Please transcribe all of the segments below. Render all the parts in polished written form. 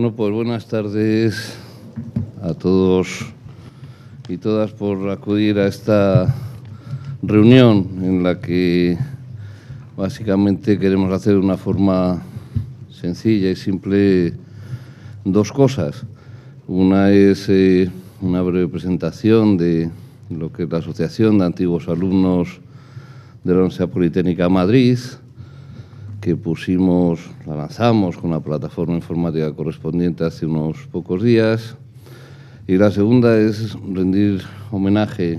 Bueno, pues buenas tardes a todos y todas por acudir a esta reunión en la que básicamente queremos hacer de una forma sencilla y simple dos cosas. Una es una breve presentación de lo que es la Asociación de Antiguos Alumnos de la Universidad Politécnica de Madrid, que lanzamos con la plataforma informática correspondiente hace unos pocos días. Y la segunda es rendir homenaje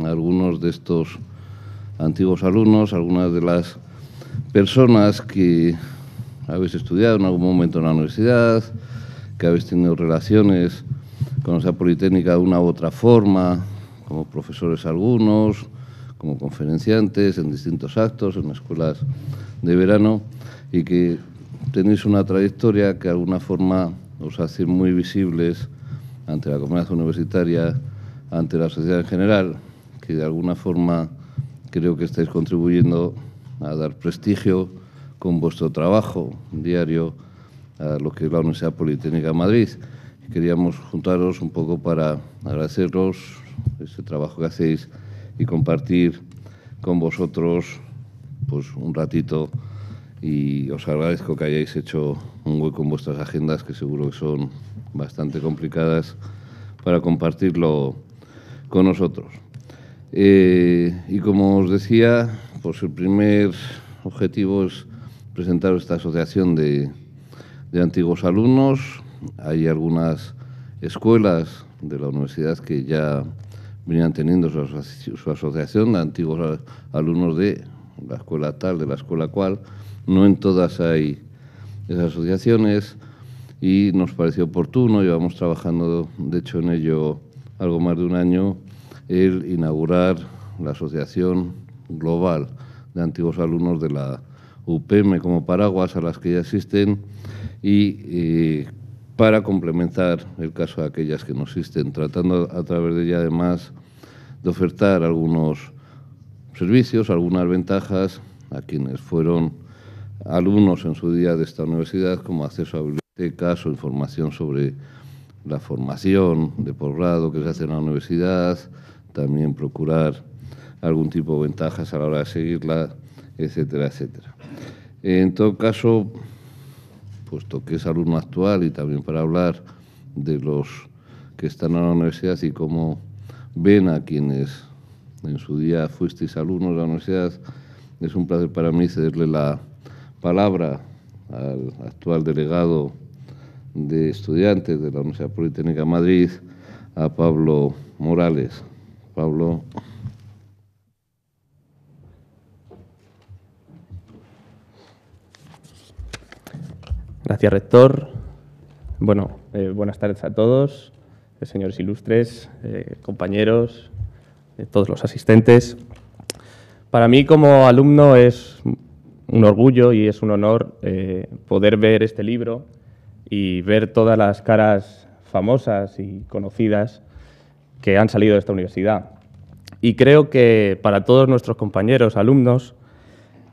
a algunos de estos antiguos alumnos, algunas de las personas que habéis estudiado en algún momento en la universidad, que habéis tenido relaciones con esa Politécnica de una u otra forma, como profesores algunos, como conferenciantes, en distintos actos, en escuelas de verano, y que tenéis una trayectoria que de alguna forma os hace muy visibles ante la comunidad universitaria, ante la sociedad en general, que de alguna forma creo que estáis contribuyendo a dar prestigio con vuestro trabajo diario a lo que es la Universidad Politécnica de Madrid. Queríamos juntaros un poco para agradeceros ese trabajo que hacéis y compartir con vosotros pues un ratito, y os agradezco que hayáis hecho un hueco en vuestras agendas, que seguro que son bastante complicadas, para compartirlo con nosotros. Y como os decía, pues el primer objetivo es presentar esta asociación de antiguos alumnos. Hay algunas escuelas de la universidad que ya venían teniendo su asociación de antiguos alumnos de la escuela tal, de la escuela cual. No en todas hay esas asociaciones y nos pareció oportuno, llevamos trabajando de hecho en ello algo más de un año, el inaugurar la Asociación Global de Antiguos Alumnos de la UPM como paraguas a las que ya existen y para complementar el caso de aquellas que no existen, tratando a través de ella además de ofertar algunos servicios, algunas ventajas a quienes fueron alumnos en su día de esta universidad, como acceso a bibliotecas o información sobre la formación de posgrado que se hace en la universidad, también procurar algún tipo de ventajas a la hora de seguirla, etcétera, etcétera. En todo caso, puesto que es alumno actual y también para hablar de los que están en la universidad y cómo ven a quienes en su día fuisteis alumnos de la universidad, es un placer para mí cederle la palabra al actual delegado de estudiantes de la Universidad Politécnica de Madrid, a Pablo Morales. Pablo. Gracias, rector. Bueno, buenas tardes a todos, señores ilustres, compañeros, todos los asistentes. Para mí, como alumno, es un orgullo y es un honor poder ver este libro y ver todas las caras famosas y conocidas que han salido de esta universidad. Y creo que para todos nuestros compañeros, alumnos,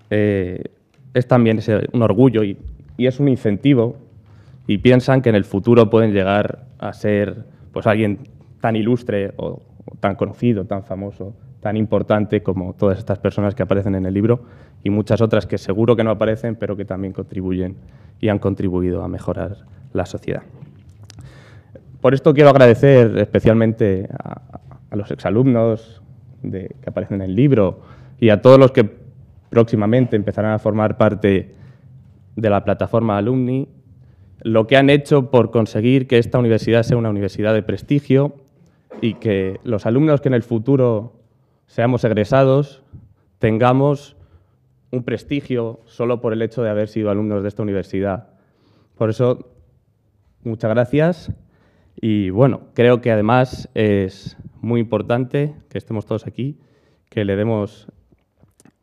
es también un orgullo y es un incentivo, y piensan que en el futuro pueden llegar a ser pues alguien tan ilustre o tan conocido, tan famoso, tan importante como todas estas personas que aparecen en el libro y muchas otras que seguro que no aparecen, pero que también contribuyen y han contribuido a mejorar la sociedad. Por esto quiero agradecer especialmente a los exalumnos que aparecen en el libro y a todos los que próximamente empezarán a formar parte de la plataforma alumni, lo que han hecho por conseguir que esta universidad sea una universidad de prestigio y que los alumnos que en el futuro seamos egresados tengamos un prestigio solo por el hecho de haber sido alumnos de esta universidad. Por eso, muchas gracias y, bueno, creo que además es muy importante que estemos todos aquí, que le demos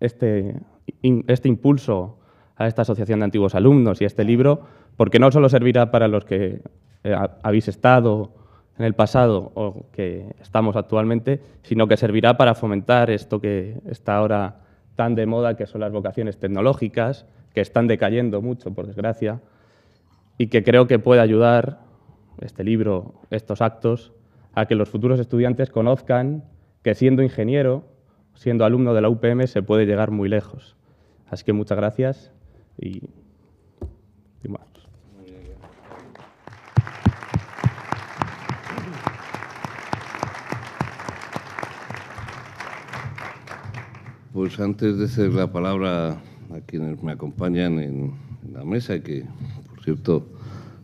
este impulso a esta Asociación de Antiguos Alumnos y a este libro, porque no solo servirá para los que habéis estado en el pasado o que estamos actualmente, sino que servirá para fomentar esto que está ahora tan de moda, que son las vocaciones tecnológicas, que están decayendo mucho, por desgracia, y que creo que puede ayudar, este libro, estos actos, a que los futuros estudiantes conozcan que siendo ingeniero, siendo alumno de la UPM, se puede llegar muy lejos. Así que muchas gracias y más. Pues antes de ceder la palabra a quienes me acompañan en la mesa, que por cierto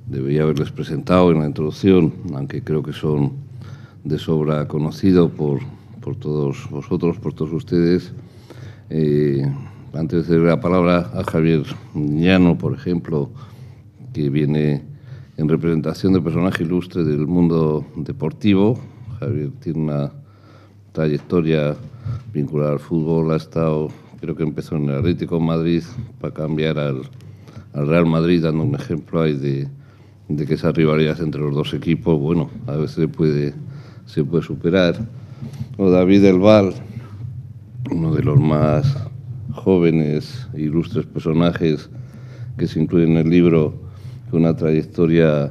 debería haberles presentado en la introducción, aunque creo que son de sobra conocidos por todos vosotros, por todos ustedes, antes de ceder la palabra a Javier Miñano, por ejemplo, que viene en representación de personaje ilustre del mundo deportivo. Javier tiene una trayectoria vinculada al fútbol, ha estado, creo que empezó en el Atlético de Madrid para cambiar al Real Madrid, dando un ejemplo ahí de que esa rivalidad entre los dos equipos, bueno, a veces se puede superar. O David Elval, uno de los más jóvenes e ilustres personajes que se incluyen en el libro, con una trayectoria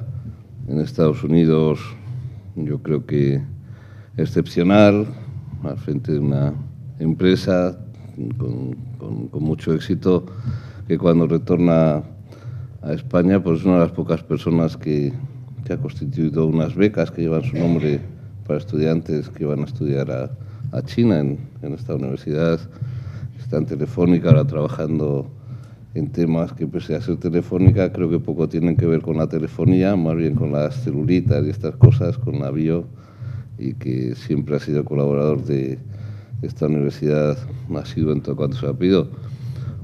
en Estados Unidos, yo creo que excepcional, al frente de una empresa con mucho éxito, que cuando retorna a España, pues es una de las pocas personas que ha constituido unas becas que llevan su nombre para estudiantes que van a estudiar a China en esta universidad. Está en Telefónica, ahora trabajando en temas que, pese a ser telefónica, creo que poco tienen que ver con la telefonía, más bien con las celulitas y estas cosas, con la bio, y que siempre ha sido colaborador de esta universidad, ha sido en todo cuanto se ha pedido.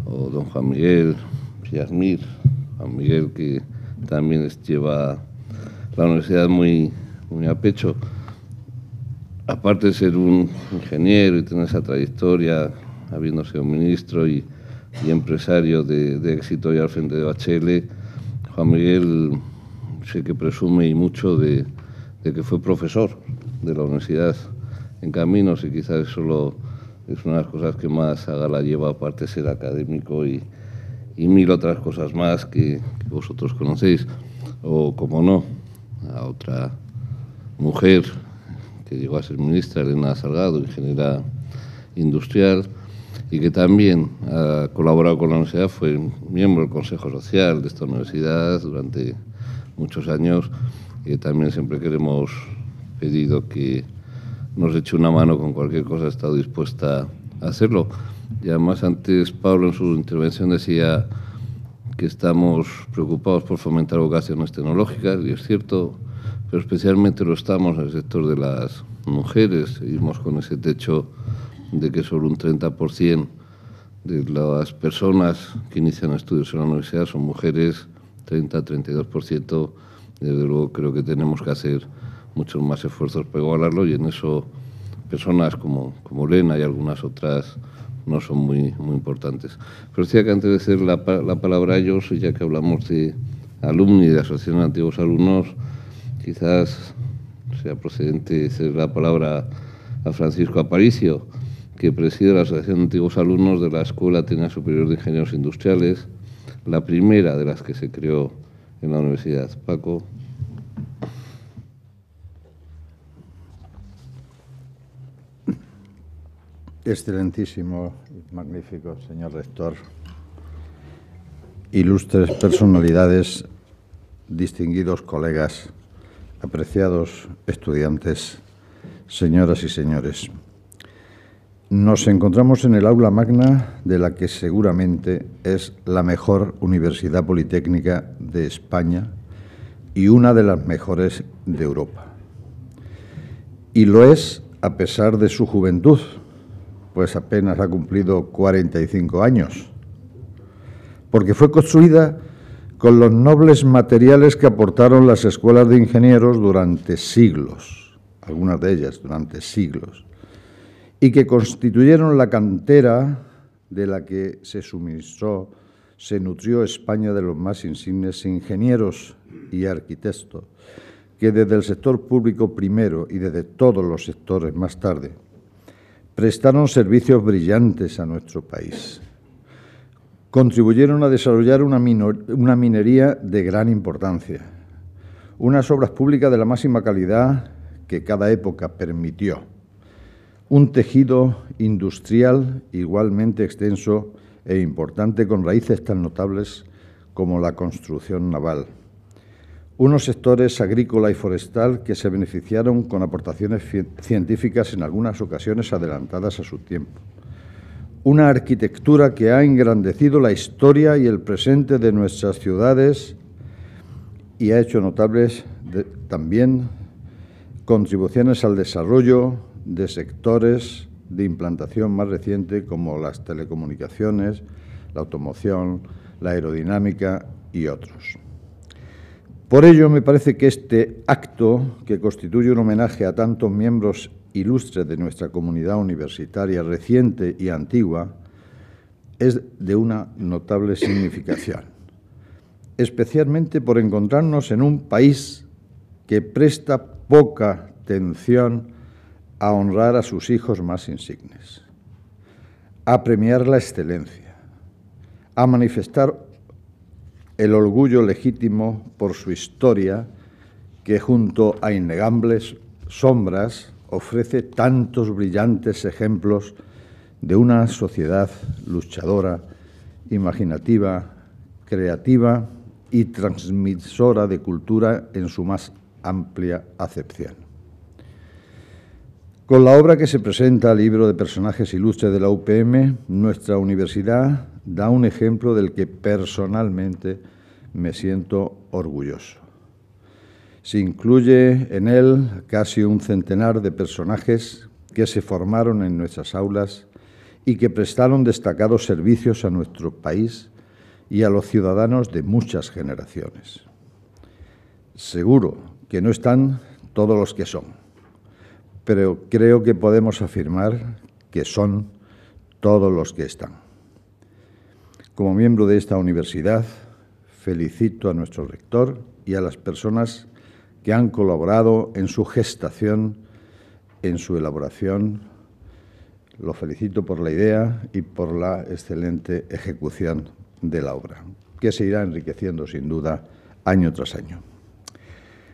O don Juan Miguel Villar Mir, Juan Miguel, que también lleva la universidad muy, muy a pecho. Aparte de ser un ingeniero y tener esa trayectoria, habiendo sido ministro y empresario de éxito y al frente de OHL, Juan Miguel sé que presume y mucho de que fue profesor de la Universidad en Caminos, y quizás eso es una de las cosas que más haga la lleva, aparte de ser académico y mil otras cosas más que vosotros conocéis. O, como no, a otra mujer que llegó a ser ministra, Elena Salgado, ingeniera industrial, y que también ha colaborado con la universidad, fue miembro del Consejo Social de esta universidad durante muchos años, y que también siempre queremos pedido que nos eche una mano con cualquier cosa, ha estado dispuesta a hacerlo. Y además antes Pablo en su intervención decía que estamos preocupados por fomentar vocaciones tecnológicas, y es cierto, pero especialmente lo estamos en el sector de las mujeres. Seguimos con ese techo de que solo un 30% de las personas que inician estudios en la universidad son mujeres, 30-32%, desde luego creo que tenemos que hacer muchos más esfuerzos para igualarlo, y en eso personas como Elena y algunas otras no son muy, muy importantes. Pero decía que antes de hacer la palabra a ellos, ya que hablamos de alumni y de Asociación de Antiguos Alumnos, quizás sea procedente hacer la palabra a Francisco Aparicio, que preside la Asociación de Antiguos Alumnos de la Escuela Técnica Superior de Ingenieros Industriales, la primera de las que se creó en la universidad. Paco. Excelentísimo y magnífico señor rector, ilustres personalidades, distinguidos colegas, apreciados estudiantes, señoras y señores. Nos encontramos en el aula magna de la que seguramente es la mejor Universidad Politécnica de España y una de las mejores de Europa. Y lo es a pesar de su juventud, pues apenas ha cumplido 45 años, porque fue construida con los nobles materiales que aportaron las escuelas de ingenieros durante siglos, algunas de ellas durante siglos, y que constituyeron la cantera de la que se suministró, se nutrió España de los más insignes ingenieros y arquitectos, que desde el sector público primero y desde todos los sectores más tarde, prestaron servicios brillantes a nuestro país, contribuyeron a desarrollar una minería de gran importancia, unas obras públicas de la máxima calidad que cada época permitió, un tejido industrial igualmente extenso e importante con raíces tan notables como la construcción naval, unos sectores agrícola y forestal que se beneficiaron con aportaciones científicas en algunas ocasiones adelantadas a su tiempo, una arquitectura que ha engrandecido la historia y el presente de nuestras ciudades y ha hecho notables también contribuciones al desarrollo de sectores de implantación más reciente como las telecomunicaciones, la automoción, la aerodinámica y otros. Por ello, me parece que este acto, que constituye un homenaje a tantos miembros ilustres de nuestra comunidad universitaria reciente y antigua, es de una notable significación, especialmente por encontrarnos en un país que presta poca atención a honrar a sus hijos más insignes, a premiar la excelencia, a manifestar el orgullo legítimo por su historia que, junto a innegables sombras, ofrece tantos brillantes ejemplos de una sociedad luchadora, imaginativa, creativa y transmisora de cultura en su más amplia acepción. Con la obra que se presenta al libro de personajes ilustres de la UPM, nuestra universidad da un ejemplo del que personalmente me siento orgulloso. Se incluye en él casi un centenar de personajes que se formaron en nuestras aulas y que prestaron destacados servicios a nuestro país y a los ciudadanos de muchas generaciones. Seguro que no están todos los que son, pero creo que podemos afirmar que son todos los que están. Como miembro de esta universidad, felicito a nuestro rector y a las personas que han colaborado en su gestación, en su elaboración. Lo felicito por la idea y por la excelente ejecución de la obra, que se irá enriqueciendo sin duda año tras año.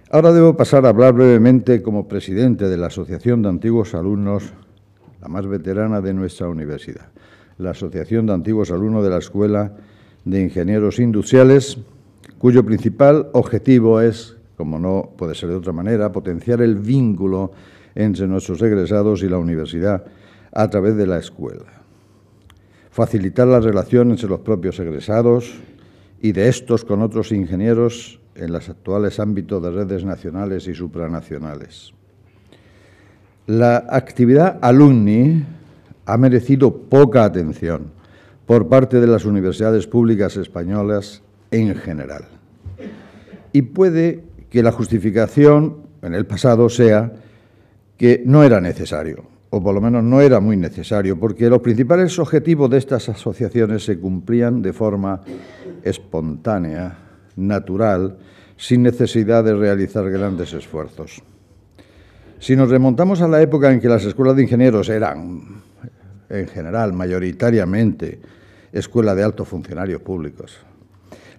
Ahora debo pasar a hablar brevemente como presidente de la Asociación de Antiguos Alumnos, la más veterana de nuestra universidad, la Asociación de Antiguos Alumnos de la Escuela de Ingenieros Industriales, cuyo principal objetivo es, como no puede ser de otra manera, potenciar el vínculo entre nuestros egresados y la universidad a través de la escuela, facilitar la relación entre los propios egresados y de estos con otros ingenieros en los actuales ámbitos de redes nacionales y supranacionales. La actividad alumni ha merecido poca atención por parte de las universidades públicas españolas en general y puede que la justificación en el pasado sea que no era necesario, o por lo menos no era muy necesario, porque los principales objetivos de estas asociaciones se cumplían de forma espontánea, natural, sin necesidad de realizar grandes esfuerzos. Si nos remontamos a la época en que las escuelas de ingenieros eran, en general, mayoritariamente, escuelas de altos funcionarios públicos,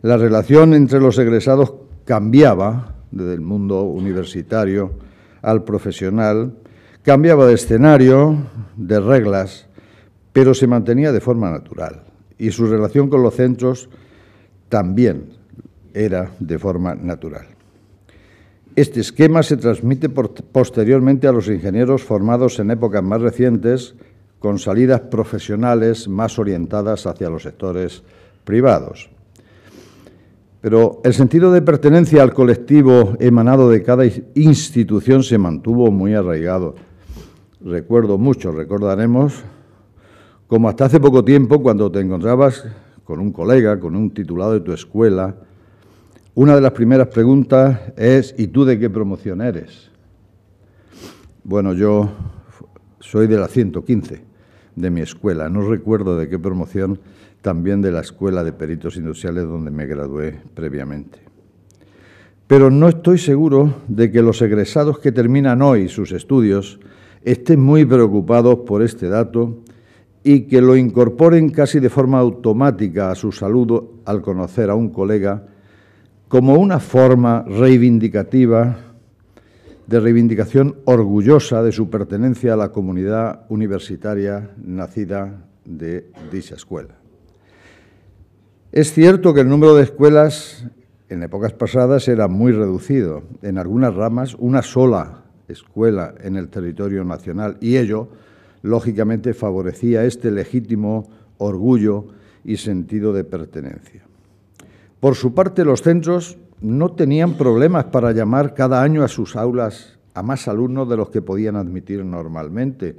la relación entre los egresados cambiaba desde el mundo universitario al profesional, cambiaba de escenario, de reglas, pero se mantenía de forma natural y su relación con los centros también era de forma natural. Este esquema se transmite posteriormente a los ingenieros formados en épocas más recientes, con salidas profesionales más orientadas hacia los sectores privados. Pero el sentido de pertenencia al colectivo emanado de cada institución se mantuvo muy arraigado. Recordaremos, como hasta hace poco tiempo, cuando te encontrabas con un colega, con un titulado de tu escuela, una de las primeras preguntas es: ¿y tú de qué promoción eres? Bueno, yo soy de la 115 de mi escuela, no recuerdo de qué promoción, también de la Escuela de Peritos Industriales donde me gradué previamente. Pero no estoy seguro de que los egresados que terminan hoy sus estudios estén muy preocupados por este dato y que lo incorporen casi de forma automática a su saludo al conocer a un colega, como una forma reivindicativa, de reivindicación orgullosa de su pertenencia a la comunidad universitaria nacida de dicha escuela. Es cierto que el número de escuelas en épocas pasadas era muy reducido, en algunas ramas una sola escuela en el territorio nacional, y ello, lógicamente, favorecía este legítimo orgullo y sentido de pertenencia. Por su parte, los centros no tenían problemas para llamar cada año a sus aulas a más alumnos de los que podían admitir normalmente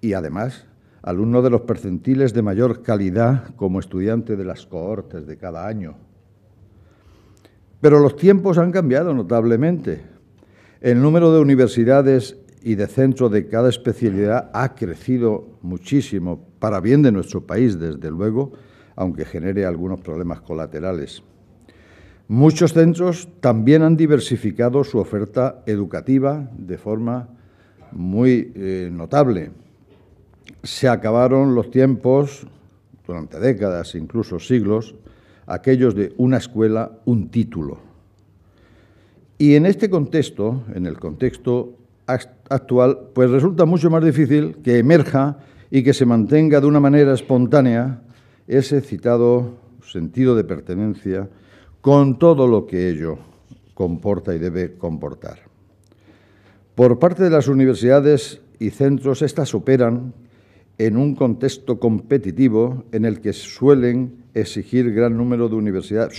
y, además, alumnos de los percentiles de mayor calidad como estudiante de las cohortes de cada año. Pero los tiempos han cambiado notablemente. El número de universidades y de centros de cada especialidad ha crecido muchísimo, para bien de nuestro país, desde luego, aunque genere algunos problemas colaterales. Muchos centros también han diversificado su oferta educativa de forma muy notable. Se acabaron los tiempos, durante décadas, incluso siglos, aquellos de una escuela, un título. Y en este contexto, en el contexto actual, pues resulta mucho más difícil que emerja y que se mantenga de una manera espontánea ese citado sentido de pertenencia, con todo lo que ello comporta y debe comportar. Por parte de las universidades y centros, estas operan en un contexto competitivo en el que suelen existir gran número de universidades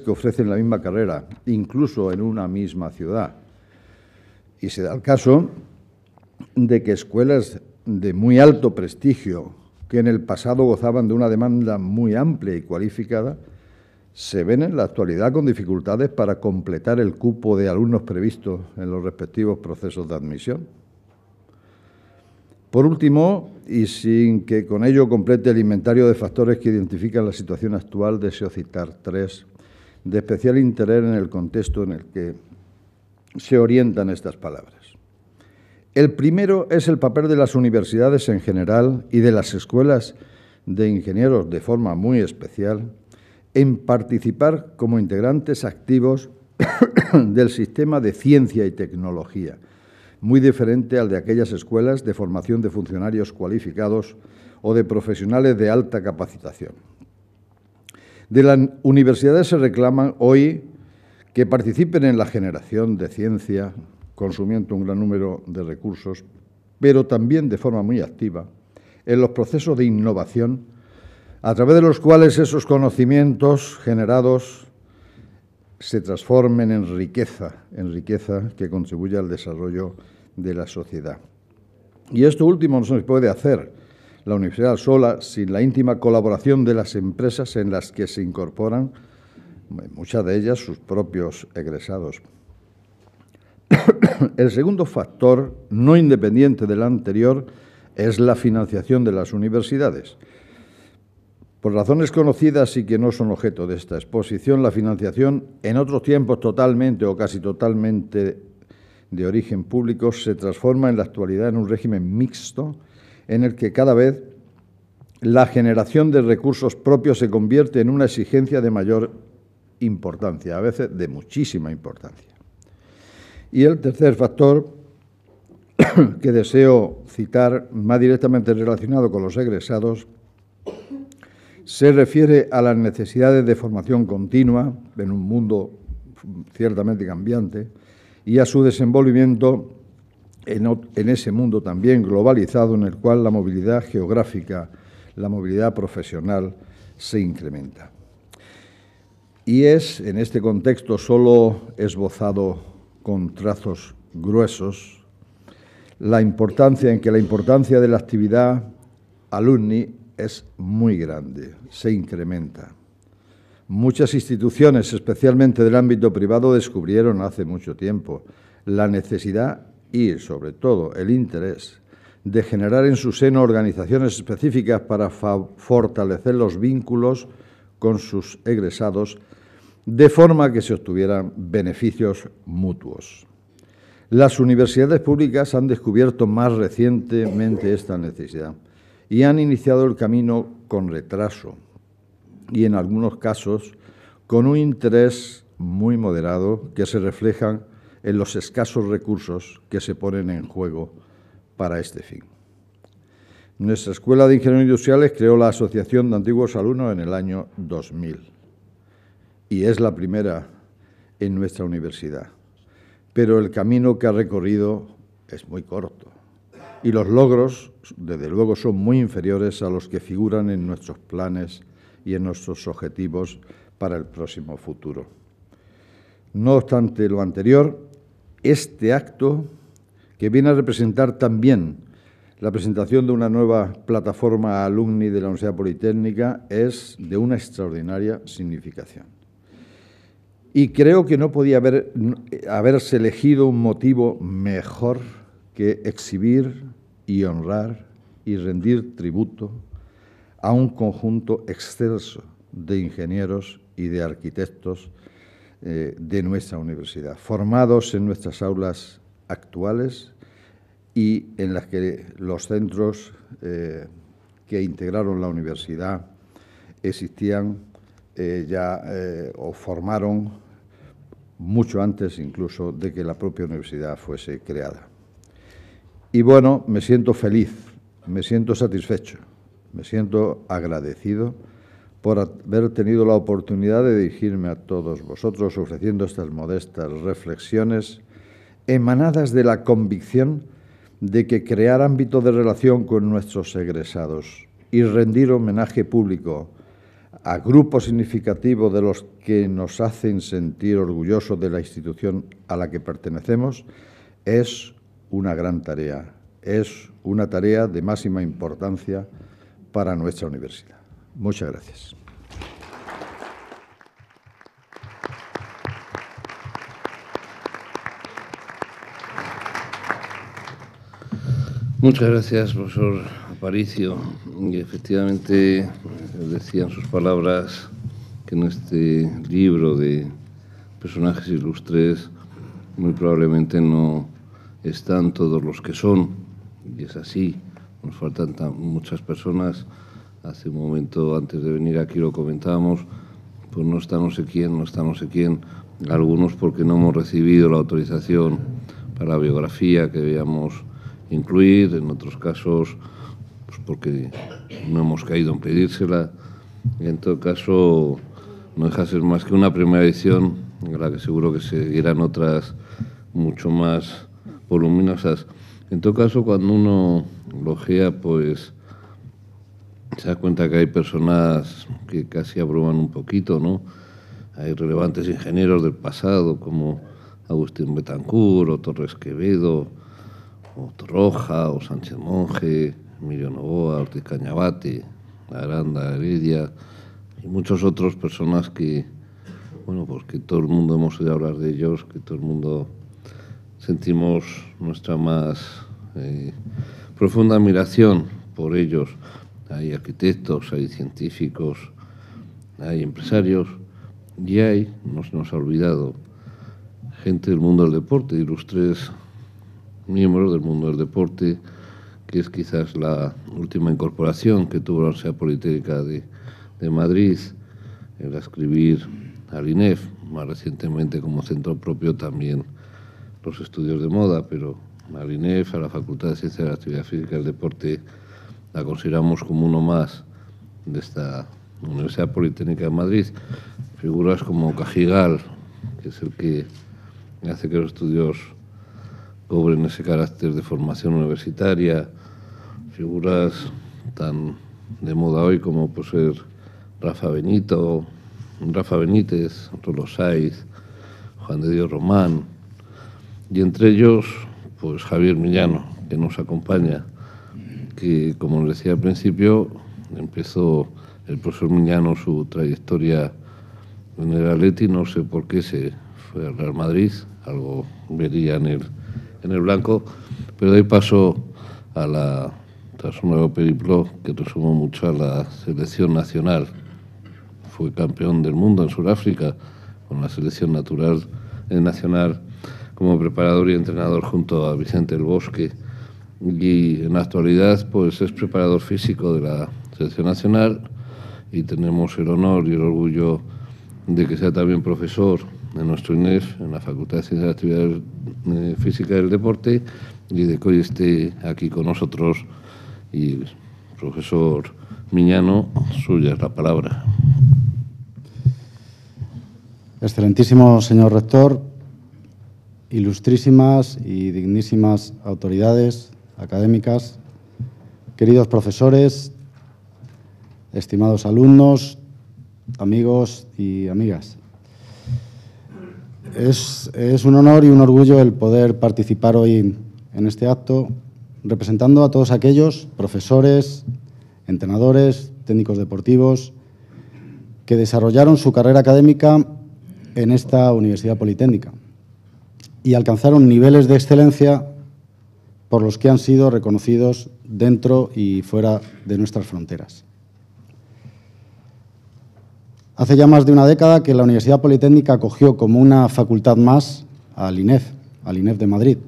que ofrecen la misma carrera, incluso en una misma ciudad. Y se da el caso de que escuelas de muy alto prestigio, que en el pasado gozaban de una demanda muy amplia y cualificada, se ven en la actualidad con dificultades para completar el cupo de alumnos previstos en los respectivos procesos de admisión. Por último, y sin que con ello complete el inventario de factores que identifican la situación actual, deseo citar tres de especial interés en el contexto en el que se orientan estas palabras. El primero es el papel de las universidades en general y de las escuelas de ingenieros de forma muy especial en participar como integrantes activos del sistema de ciencia y tecnología, muy diferente al de aquellas escuelas de formación de funcionarios cualificados o de profesionales de alta capacitación. De las universidades se reclaman hoy que participen en la generación de ciencia, consumiendo un gran número de recursos, pero también de forma muy activa, en los procesos de innovación, a través de los cuales esos conocimientos generados se transformen en riqueza que contribuya al desarrollo de la sociedad. Y esto último no se puede hacer la universidad sola, sin la íntima colaboración de las empresas en las que se incorporan, muchas de ellas, sus propios egresados. El segundo factor, no independiente del anterior, es la financiación de las universidades. Por razones conocidas y que no son objeto de esta exposición, la financiación, en otros tiempos totalmente o casi totalmente de origen público, se transforma en la actualidad en un régimen mixto en el que cada vez la generación de recursos propios se convierte en una exigencia de mayor importancia, a veces de muchísima importancia. Y el tercer factor que deseo citar, más directamente relacionado con los egresados, se refiere a las necesidades de formación continua en un mundo ciertamente cambiante y a su desenvolvimiento en ese mundo también globalizado en el cual la movilidad geográfica, la movilidad profesional se incrementa. Y es, en este contexto solo esbozado con trazos gruesos, la importancia de la actividad alumni es muy grande, se incrementa. Muchas instituciones, especialmente del ámbito privado, descubrieron hace mucho tiempo la necesidad y, sobre todo, el interés de generar en su seno organizaciones específicas para fortalecer los vínculos con sus egresados, de forma que se obtuvieran beneficios mutuos. Las universidades públicas han descubierto más recientemente esta necesidad y han iniciado el camino con retraso y, en algunos casos, con un interés muy moderado que se refleja en los escasos recursos que se ponen en juego para este fin. Nuestra Escuela de Ingenieros Industriales creó la Asociación de Antiguos Alumnos en el año 2000 y es la primera en nuestra universidad. Pero el camino que ha recorrido es muy corto y los logros, desde luego, son muy inferiores a los que figuran en nuestros planes y en nuestros objetivos para el próximo futuro. No obstante lo anterior, este acto, que viene a representar también la presentación de una nueva plataforma alumni de la Universidad Politécnica, es de una extraordinaria significación. Y creo que no podía haberse elegido un motivo mejor que exhibir y honrar y rendir tributo a un conjunto excelso de ingenieros y de arquitectos de nuestra universidad, formados en nuestras aulas actuales y en las que los centros que integraron la universidad existían o formaron mucho antes incluso de que la propia universidad fuese creada. Y bueno, me siento feliz, me siento satisfecho, me siento agradecido por haber tenido la oportunidad de dirigirme a todos vosotros ofreciendo estas modestas reflexiones emanadas de la convicción de que crear ámbito de relación con nuestros egresados y rendir homenaje público a grupos significativos de los que nos hacen sentir orgullosos de la institución a la que pertenecemos es una gran tarea, es una tarea de máxima importancia para nuestra universidad. Muchas gracias. Muchas gracias, profesor Aparicio. Y efectivamente, decían sus palabras que en este libro de personajes ilustres muy probablemente no están todos los que son, y es así, nos faltan muchas personas. Hace un momento, antes de venir aquí, lo comentábamos, pues no está no sé quién, no está no sé quién, algunos porque no hemos recibido la autorización para la biografía que veíamos incluir, en otros casos pues porque no hemos caído en pedírsela. En todo caso, no deja de ser más que una primera edición, a la que seguro que seguirán otras mucho más voluminosas. En todo caso, cuando uno lo ojea, pues se da cuenta que hay personas que casi abruman un poquito, ¿no? Hay relevantes ingenieros del pasado como Agustín Betancourt, o Torres Quevedo, o Torroja, o Sánchez Monge, Emilio Novoa, Ortiz Cañavate, Aranda, Heredia y muchos otros, personas que, bueno, pues que todo el mundo hemos oído hablar de ellos, que todo el mundo sentimos nuestra más profunda admiración por ellos. Hay arquitectos, hay científicos, hay empresarios y hay, no se nos ha olvidado, gente del mundo del deporte, ilustres miembros del mundo del deporte, que es quizás la última incorporación que tuvo la Universidad Politécnica de Madrid, el adscribir al INEF, más recientemente como centro propio también los estudios de moda, pero al INEF, a la Facultad de Ciencias de la Actividad Física y el Deporte, la consideramos como uno más de esta Universidad Politécnica de Madrid. Figuras como Cajigal, que es el que hace que los estudios cobren ese carácter de formación universitaria, figuras tan de moda hoy como puede ser Rafa Benítez, Rolo Sáiz, Juan de Dios Román, y entre ellos, pues Javier Miñano, que nos acompaña, que, como les decía al principio, empezó el profesor Miñano su trayectoria en el Atleti, no sé por qué se fue al Real Madrid, algo vería en el blanco, pero de ahí pasó a la, tras un nuevo periplo que resumo mucho, a la selección nacional. Fue campeón del mundo en Sudáfrica con la selección nacional como preparador y entrenador junto a Vicente El Bosque, y en la actualidad pues es preparador físico de la selección nacional y tenemos el honor y el orgullo de que sea también profesor en nuestro INEF, en la Facultad de Ciencias de la Actividad Física y del Deporte, y de que hoy esté aquí con nosotros. Y profesor Miñano, suya es la palabra. Excelentísimo señor rector, ilustrísimas y dignísimas autoridades académicas, queridos profesores, estimados alumnos, amigos y amigas. Es un honor y un orgullo el poder participar hoy en este acto, representando a todos aquellos profesores, entrenadores, técnicos deportivos que desarrollaron su carrera académica en esta Universidad Politécnica y alcanzaron niveles de excelencia por los que han sido reconocidos dentro y fuera de nuestras fronteras. Hace ya más de una década que la Universidad Politécnica acogió como una facultad más al INEF de Madrid,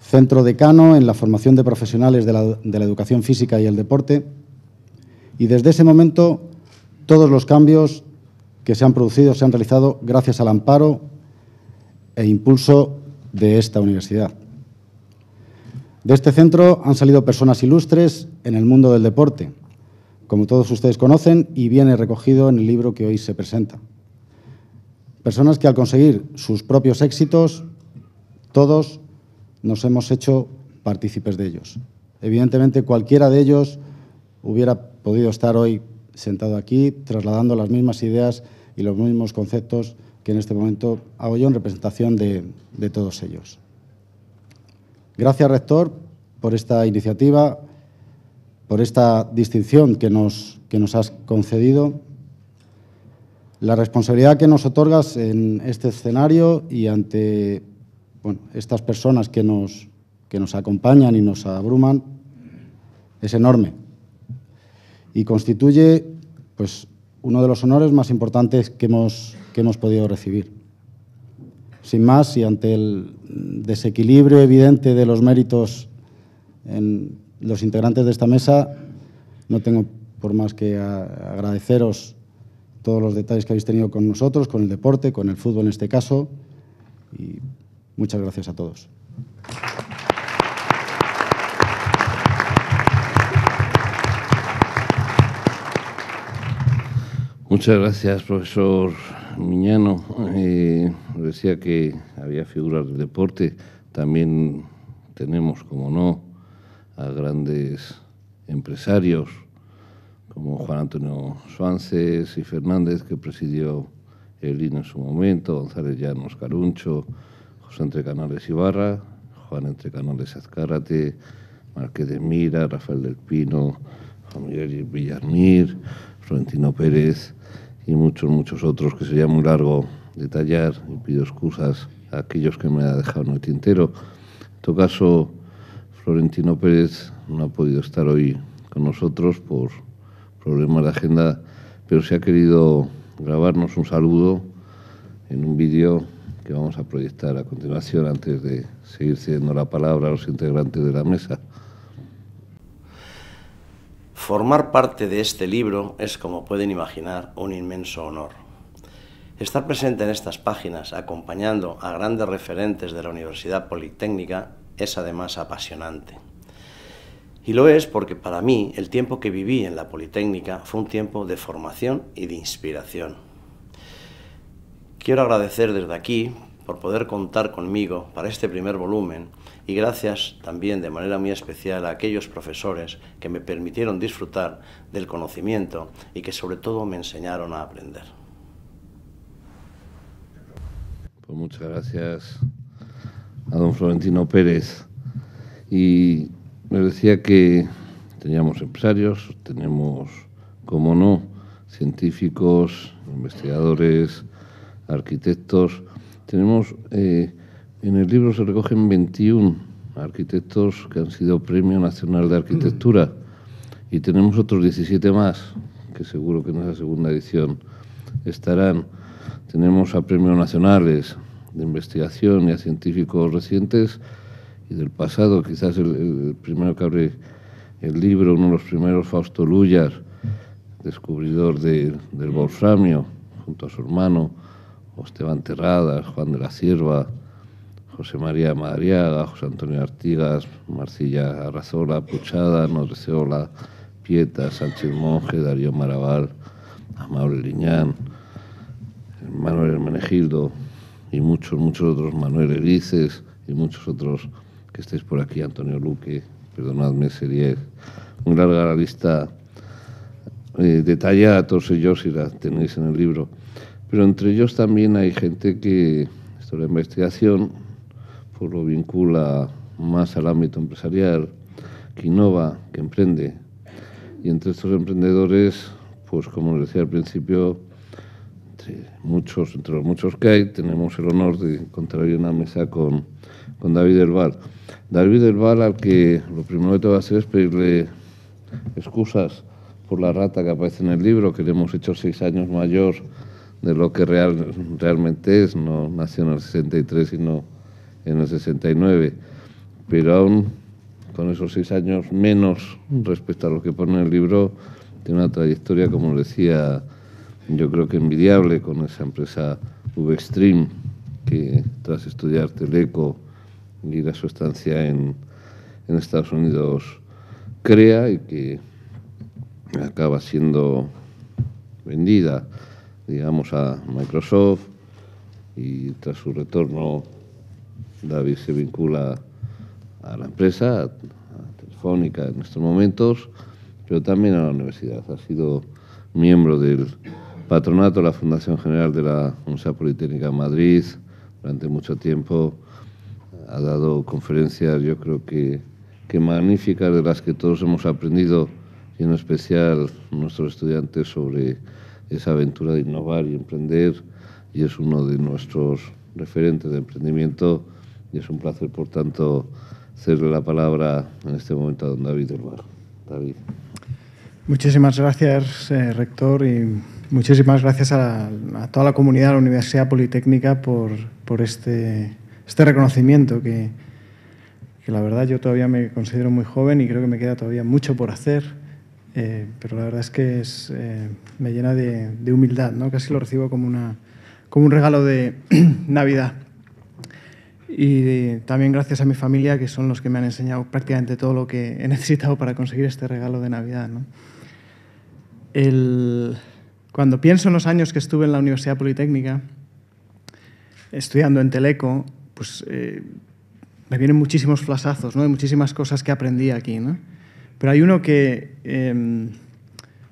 centro decano en la formación de profesionales de la educación física y el deporte, y desde ese momento todos los cambios que se han producido se han realizado gracias al amparo e impulso de esta universidad. De este centro han salido personas ilustres en el mundo del deporte, como todos ustedes conocen y viene recogido en el libro que hoy se presenta. Personas que al conseguir sus propios éxitos, todos nos hemos hecho partícipes de ellos. Evidentemente, cualquiera de ellos hubiera podido estar hoy sentado aquí, trasladando las mismas ideas y los mismos conceptos que en este momento hago yo en representación de todos ellos. Gracias, rector, por esta iniciativa, por esta distinción que nos has concedido. La responsabilidad que nos otorgas en este escenario y ante estas personas que nos acompañan y nos abruman es enorme y constituye uno de los honores más importantes que hemos podido recibir. Sin más, y ante el desequilibrio evidente de los méritos en los integrantes de esta mesa, no tengo por más que agradeceros todos los detalles que habéis tenido con nosotros, con el deporte, con el fútbol en este caso, y muchas gracias a todos. Muchas gracias, profesor Miñano. Decía que había figuras del deporte. También tenemos, como no, a grandes empresarios como Juan Antonio Suárez y Fernández, que presidió el INE en su momento, González Llanos Caruncho, José Entrecanales Ibarra, Juan Entrecanales Azcárate, Marqués de Mira, Rafael del Pino, Juan Miguel Villar Mir, Florentino Pérez y muchos otros, que sería muy largo detallar, y pido excusas a aquellos que me ha dejado en el tintero. En todo caso, Florentino Pérez no ha podido estar hoy con nosotros por problemas de agenda, pero se ha querido grabarnos un saludo en un vídeo que vamos a proyectar a continuación antes de seguir cediendo la palabra a los integrantes de la mesa. Formar parte de este libro es, como pueden imaginar, un inmenso honor. Estar presente en estas páginas, acompañando a grandes referentes de la Universidad Politécnica, es además apasionante. Y lo es porque para mí el tiempo que viví en la Politécnica fue un tiempo de formación y de inspiración. Quiero agradecer desde aquí por poder contar conmigo para este primer volumen y gracias también de manera muy especial a aquellos profesores que me permitieron disfrutar del conocimiento y que sobre todo me enseñaron a aprender. Pues muchas gracias a don Florentino Pérez. Y me decía que teníamos empresarios, tenemos, como no, científicos, investigadores, arquitectos. Tenemos, en el libro se recogen 21 arquitectos que han sido Premio Nacional de Arquitectura y tenemos otros 17 más, que seguro que en esa segunda edición estarán. Tenemos a premios nacionales, de investigación y a científicos recientes y del pasado. Quizás el primero que abre el libro, uno de los primeros, Fausto Lullar, descubridor del wolframio, junto a su hermano, Esteban Terradas, Juan de la Cierva, José María Madariaga, José Antonio Artigas, Marcilla Arrazola, Puchada, Nodreceola, Pieta, Sánchez Monge, Darío Maraval, Amable Liñán, Manuel Hermenegildo y muchos, muchos otros, Manuel Elices y muchos otros que estáis por aquí, Antonio Luque, perdonadme, sería muy larga la lista detallada a todos ellos si la tenéis en el libro. Pero entre ellos también hay gente que esto de la investigación pues lo vincula más al ámbito empresarial, que innova, que emprende. Y entre estos emprendedores, pues como les decía al principio, entre los muchos que hay, tenemos el honor de encontrar hoy una mesa con David Elval. David Elval, al que lo primero que tengo que hacer es pedirle excusas por la rata que aparece en el libro, que le hemos hecho 6 años mayor de lo que realmente es. No nació en el 63, sino en el 69, pero aún con esos 6 años menos respecto a lo que pone en el libro, tiene una trayectoria, como decía, yo creo que envidiable con esa empresa Uvextream, que tras estudiar Teleco y la su estancia en Estados Unidos crea y que acaba siendo vendida, digamos, a Microsoft, y tras su retorno David se vincula a la empresa, a Telefónica en estos momentos, pero también a la universidad. Ha sido miembro del patronato de la Fundación General de la Universidad Politécnica de Madrid durante mucho tiempo. Ha dado conferencias, yo creo que magníficas, de las que todos hemos aprendido, y en especial nuestros estudiantes, sobre esa aventura de innovar y emprender, y es uno de nuestros referentes de emprendimiento, y es un placer, por tanto, cederle la palabra en este momento a don David Elval. David. Muchísimas gracias, rector, y muchísimas gracias a toda la comunidad de la Universidad Politécnica por este reconocimiento que la verdad yo todavía me considero muy joven y creo que me queda todavía mucho por hacer, pero la verdad es que me llena de humildad, ¿no? Casi lo recibo como un regalo de Navidad. Y también gracias a mi familia, que son los que me han enseñado prácticamente todo lo que he necesitado para conseguir este regalo de Navidad, ¿no? Cuando pienso en los años que estuve en la Universidad Politécnica, estudiando en Teleco, pues me vienen muchísimos flasazos, ¿no?, de muchísimas cosas que aprendí aquí, ¿no? Pero hay uno que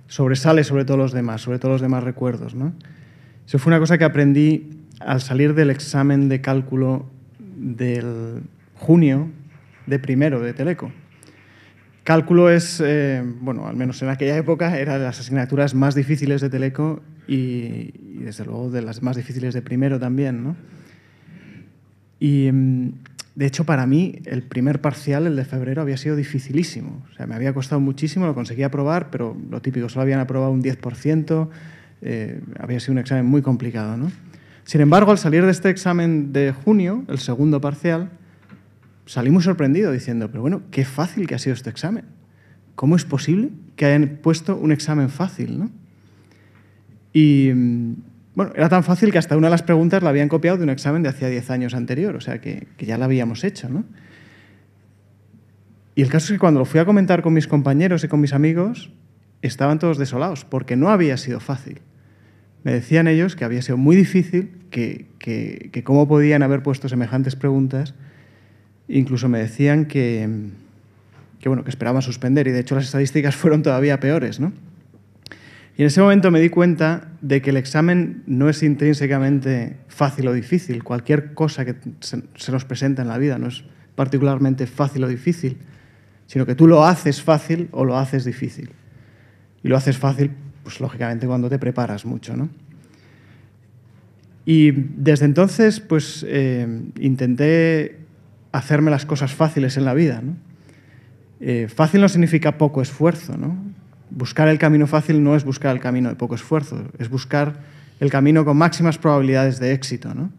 sobresale sobre todos los demás recuerdos, ¿no? Eso fue una cosa que aprendí al salir del examen de cálculo del junio de primero de Teleco. Cálculo es, bueno, al menos en aquella época, era de las asignaturas más difíciles de Teleco y desde luego de las más difíciles de primero también, ¿no? Y de hecho para mí el primer parcial, el de febrero, había sido dificilísimo. O sea, me había costado muchísimo, lo conseguí aprobar, pero lo típico, solo habían aprobado un 10%, había sido un examen muy complicado, ¿no? Sin embargo, al salir de este examen de junio, el segundo parcial, salí muy sorprendido diciendo, pero bueno, qué fácil que ha sido este examen. ¿Cómo es posible que hayan puesto un examen fácil, ¿no? Y bueno, era tan fácil que hasta una de las preguntas la habían copiado de un examen de hacía 10 años anterior, o sea que ya la habíamos hecho, ¿no? Y el caso es que cuando lo fui a comentar con mis compañeros y con mis amigos, estaban todos desolados porque no había sido fácil. Me decían ellos que había sido muy difícil, que cómo podían haber puesto semejantes preguntas. Incluso me decían que, bueno, que esperaban suspender, y de hecho las estadísticas fueron todavía peores, ¿no? Y en ese momento me di cuenta de que el examen no es intrínsecamente fácil o difícil. Cualquier cosa que se nos presenta en la vida no es particularmente fácil o difícil, sino que tú lo haces fácil o lo haces difícil. Y lo haces fácil, pues lógicamente cuando te preparas mucho, ¿no? Y desde entonces, pues intenté hacerme las cosas fáciles en la vida, ¿no? Fácil no significa poco esfuerzo, ¿no? Buscar el camino fácil no es buscar el camino de poco esfuerzo, es buscar el camino con máximas probabilidades de éxito, ¿no?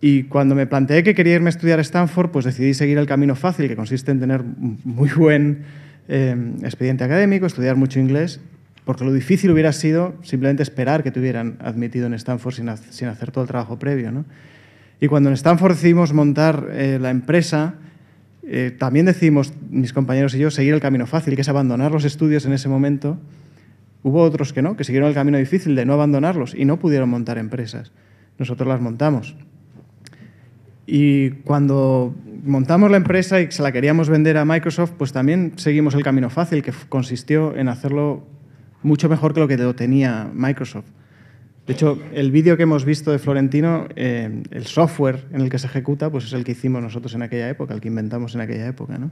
Y cuando me planteé que quería irme a estudiar a Stanford, pues decidí seguir el camino fácil, que consiste en tener muy buen expediente académico, estudiar mucho inglés, porque lo difícil hubiera sido simplemente esperar que te hubieran admitido en Stanford sin hacer todo el trabajo previo, ¿no? Y cuando en Stanford decidimos montar la empresa, también decidimos, mis compañeros y yo, seguir el camino fácil, que es abandonar los estudios en ese momento. Hubo otros que no, que siguieron el camino difícil de no abandonarlos y no pudieron montar empresas. Nosotros las montamos. Y cuando montamos la empresa y se la queríamos vender a Microsoft, pues también seguimos el camino fácil, que consistió en hacerlo mucho mejor que lo que lo tenía Microsoft. De hecho, el vídeo que hemos visto de Florentino, el software en el que se ejecuta, pues es el que hicimos nosotros en aquella época, el que inventamos en aquella época, ¿no?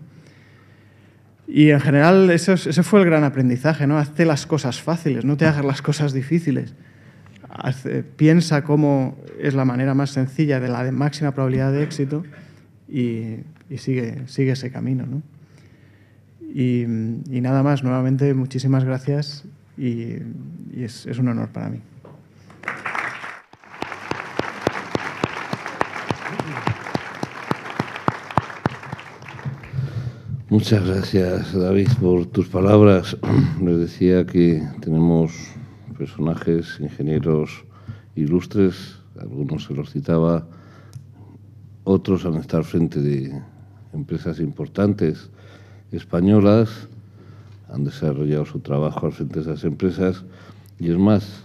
Y en general, ese fue el gran aprendizaje, ¿no? Hazte las cosas fáciles, no te hagas las cosas difíciles. Piensa cómo es la manera más sencilla de la de máxima probabilidad de éxito y sigue ese camino, ¿no? Y nada más, nuevamente, muchísimas gracias y es un honor para mí. Muchas gracias, David, por tus palabras. Les decía que tenemos personajes, ingenieros ilustres, algunos se los citaba, otros han estado frente de empresas importantes españolas, han desarrollado su trabajo al frente de esas empresas y es más,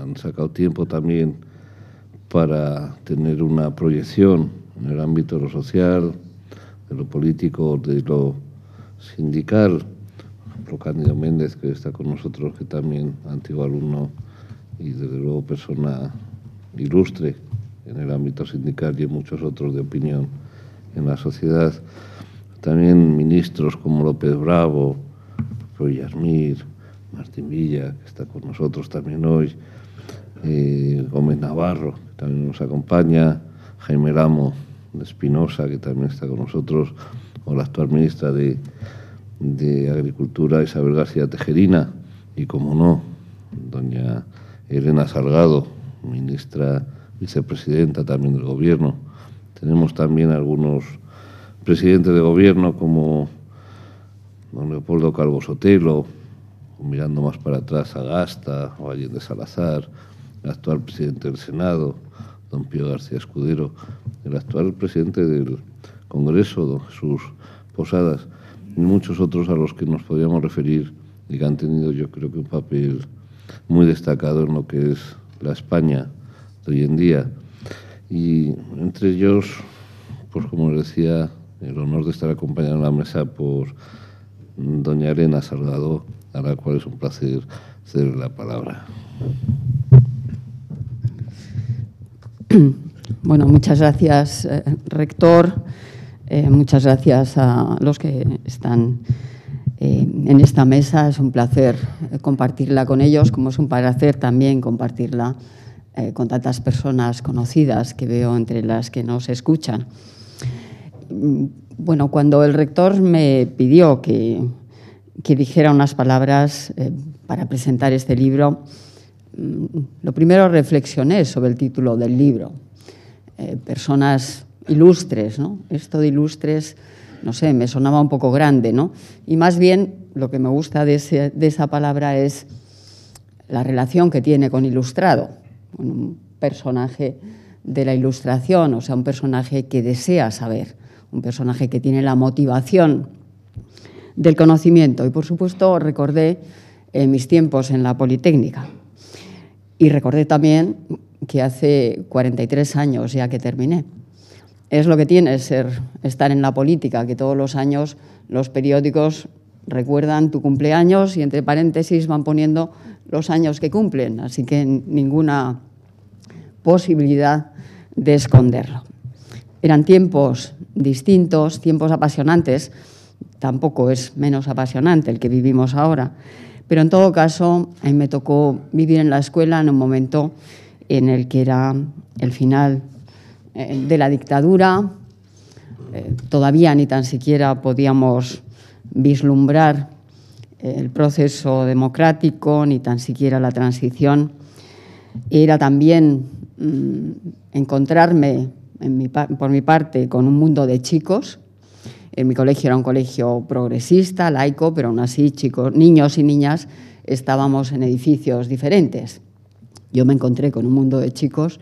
han sacado tiempo también para tener una proyección en el ámbito de lo social, de lo político, de lo sindical. Por ejemplo, Cándido Méndez, que está con nosotros, que también antiguo alumno y desde luego persona ilustre en el ámbito sindical y en muchos otros de opinión en la sociedad. También ministros como López Bravo, Villar Mir, Martín Villa, que está con nosotros también hoy, Gómez Navarro, que también nos acompaña, Jaime Ramo de Espinosa, que también está con nosotros, o la actual ministra de Agricultura, Isabel García Tejerina, y como no, doña Elena Salgado, ministra vicepresidenta también del Gobierno. Tenemos también algunos presidentes de Gobierno como don Leopoldo Calvo Sotelo, mirando más para atrás a Agasta o Allende Salazar, el actual presidente del Senado, don Pío García Escudero, el actual presidente del Congreso, don Jesús Posadas, y muchos otros a los que nos podríamos referir y que han tenido, yo creo que un papel muy destacado en lo que es la España de hoy en día. Y entre ellos, pues como les decía, el honor de estar acompañado en la mesa por doña Elena Salgado, a la cual es un placer ceder la palabra. Bueno, muchas gracias, rector. Muchas gracias a los que están en esta mesa. Es un placer compartirla con ellos, como es un placer también compartirla con tantas personas conocidas que veo entre las que nos escuchan. Bueno, cuando el rector me pidió que dijera unas palabras para presentar este libro, lo primero reflexioné sobre el título del libro, personas ilustres, ¿no? Esto de ilustres, no sé, me sonaba un poco grande, ¿no? Y más bien lo que me gusta de esa palabra es la relación que tiene con ilustrado, un personaje de la ilustración, o sea, un personaje que desea saber, un personaje que tiene la motivación del conocimiento. Y por supuesto recordé mis tiempos en la Politécnica. Y recordé también que hace 43 años ya que terminé. Es lo que tiene estar en la política, que todos los años los periódicos recuerdan tu cumpleaños y entre paréntesis van poniendo los años que cumplen, así que ninguna posibilidad de esconderlo. Eran tiempos distintos, tiempos apasionantes, tampoco es menos apasionante el que vivimos ahora. Pero en todo caso, a mí me tocó vivir en la escuela en un momento en el que era el final de la dictadura. Todavía ni tan siquiera podíamos vislumbrar el proceso democrático, ni tan siquiera la transición. Era también encontrarme por mi parte con un mundo de chicos. En mi colegio era un colegio progresista, laico, pero aún así chicos, niños y niñas estábamos en edificios diferentes. Yo me encontré con un mundo de chicos.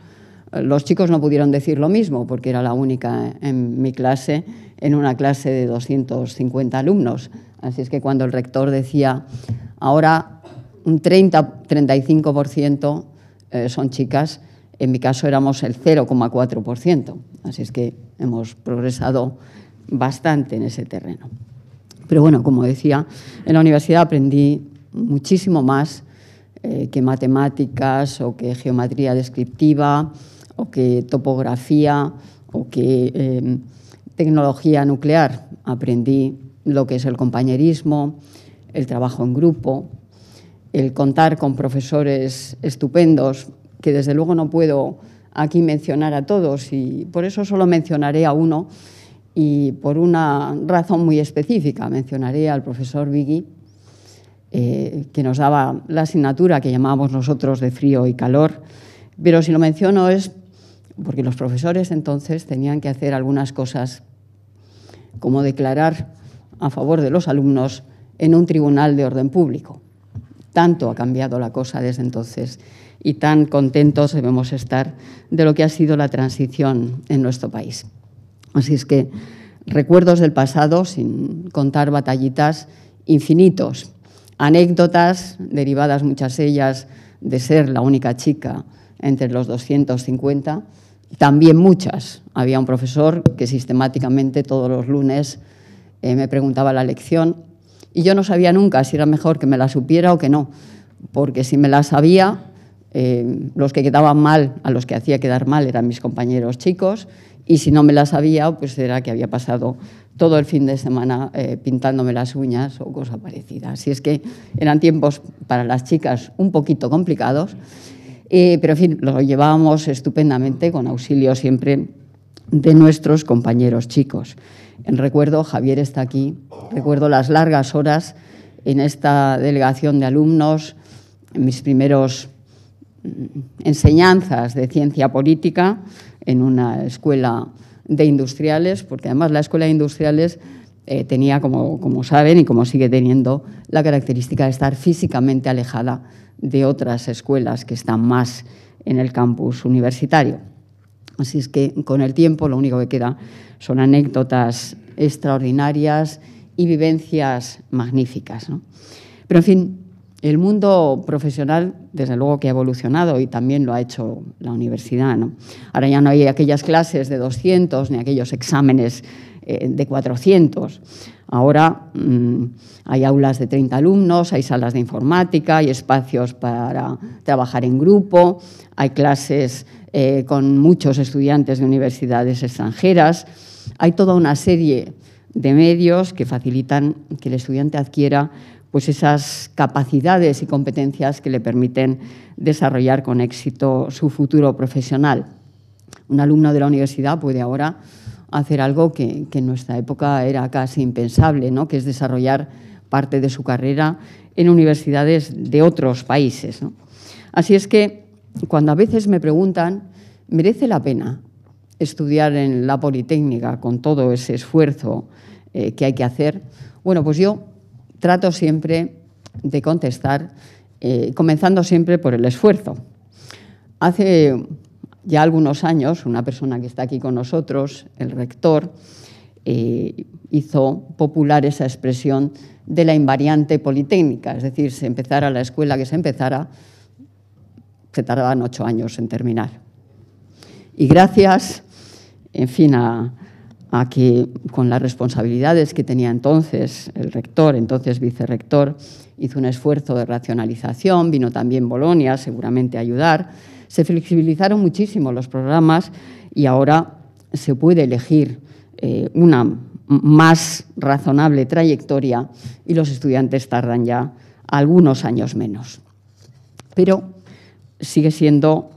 Los chicos no pudieron decir lo mismo porque era la única en mi clase, en una clase de 250 alumnos. Así es que cuando el rector decía, ahora un 30-35% son chicas, en mi caso éramos el 0,4%. Así es que hemos progresado bastante en ese terreno. Pero bueno, como decía, en la universidad aprendí muchísimo más que matemáticas o que geometría descriptiva o que topografía o que tecnología nuclear. Aprendí lo que es el compañerismo, el trabajo en grupo, el contar con profesores estupendos, que desde luego no puedo aquí mencionar a todos y por eso solo mencionaré a uno y por una razón muy específica. Mencionaré al profesor Vigui, que nos daba la asignatura que llamábamos nosotros de frío y calor, pero si lo menciono es porque los profesores entonces tenían que hacer algunas cosas como declarar a favor de los alumnos en un tribunal de orden público. Tanto ha cambiado la cosa desde entonces y tan contentos debemos estar de lo que ha sido la transición en nuestro país. Así es que recuerdos del pasado, sin contar batallitas, infinitos. Anécdotas derivadas, muchas ellas, de ser la única chica entre los 250. También muchas. Había un profesor que sistemáticamente todos los lunes me preguntaba la lección y yo no sabía nunca si era mejor que me la supiera o que no, porque si me la sabía, los que quedaban mal, a los que hacía quedar mal eran mis compañeros chicos, y si no me la sabía, pues era que había pasado todo el fin de semana pintándome las uñas o cosa parecida. Así es que eran tiempos para las chicas un poquito complicados, pero en fin, lo llevábamos estupendamente con auxilio siempre de nuestros compañeros chicos. Recuerdo, Javier está aquí, recuerdo las largas horas en esta delegación de alumnos, en mis primeros enseñanzas de ciencia política en una escuela de industriales, porque además la escuela de industriales tenía, como saben y como sigue teniendo, la característica de estar físicamente alejada de otras escuelas que están más en el campus universitario. Así es que con el tiempo lo único que queda son anécdotas extraordinarias y vivencias magníficas, ¿no? Pero en fin, el mundo profesional desde luego que ha evolucionado y también lo ha hecho la universidad, ¿no? Ahora ya no hay aquellas clases de 200 ni aquellos exámenes de 400. Ahora hay aulas de 30 alumnos, hay salas de informática, hay espacios para trabajar en grupo, hay clases con muchos estudiantes de universidades extranjeras. Hay toda una serie de medios que facilitan que el estudiante adquiera pues esas capacidades y competencias que le permiten desarrollar con éxito su futuro profesional. Un alumno de la universidad puede ahora hacer algo que en nuestra época era casi impensable, ¿no? Que es desarrollar parte de su carrera en universidades de otros países, ¿no? Así es que cuando a veces me preguntan, ¿merece la pena estudiar en la Politécnica con todo ese esfuerzo que hay que hacer? Bueno, pues yo trato siempre de contestar, comenzando siempre por el esfuerzo. Hace ya algunos años, una persona que está aquí con nosotros, el rector, hizo popular esa expresión de la invariante politécnica, es decir, se empezara la escuela que se empezara, se tardaban 8 años en terminar. Y gracias, en fin, a que con las responsabilidades que tenía entonces el rector, entonces vicerrector, hizo un esfuerzo de racionalización, vino también Bolonia seguramente a ayudar, se flexibilizaron muchísimo los programas y ahora se puede elegir una más razonable trayectoria y los estudiantes tardan ya algunos años menos. Pero sigue siendo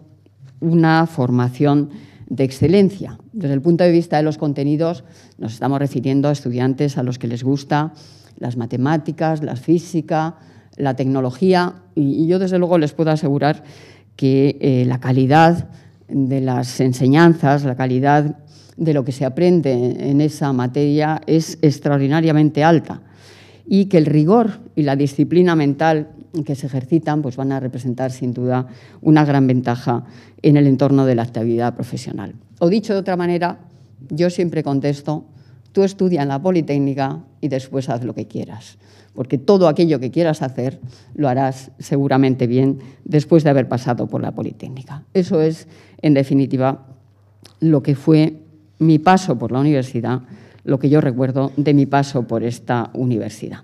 una formación de excelencia. Desde el punto de vista de los contenidos nos estamos refiriendo a estudiantes a los que les gusta las matemáticas, la física, la tecnología y yo desde luego les puedo asegurar que la calidad de las enseñanzas, la calidad de lo que se aprende en esa materia es extraordinariamente alta, y que el rigor y la disciplina mental que se ejercitan pues van a representar sin duda una gran ventaja en el entorno de la actividad profesional. O dicho de otra manera, yo siempre contesto: tú estudia en la Politécnica y después haz lo que quieras, porque todo aquello que quieras hacer lo harás seguramente bien después de haber pasado por la Politécnica. Eso es, en definitiva, lo que fue mi paso por la universidad, lo que yo recuerdo de mi paso por esta universidad.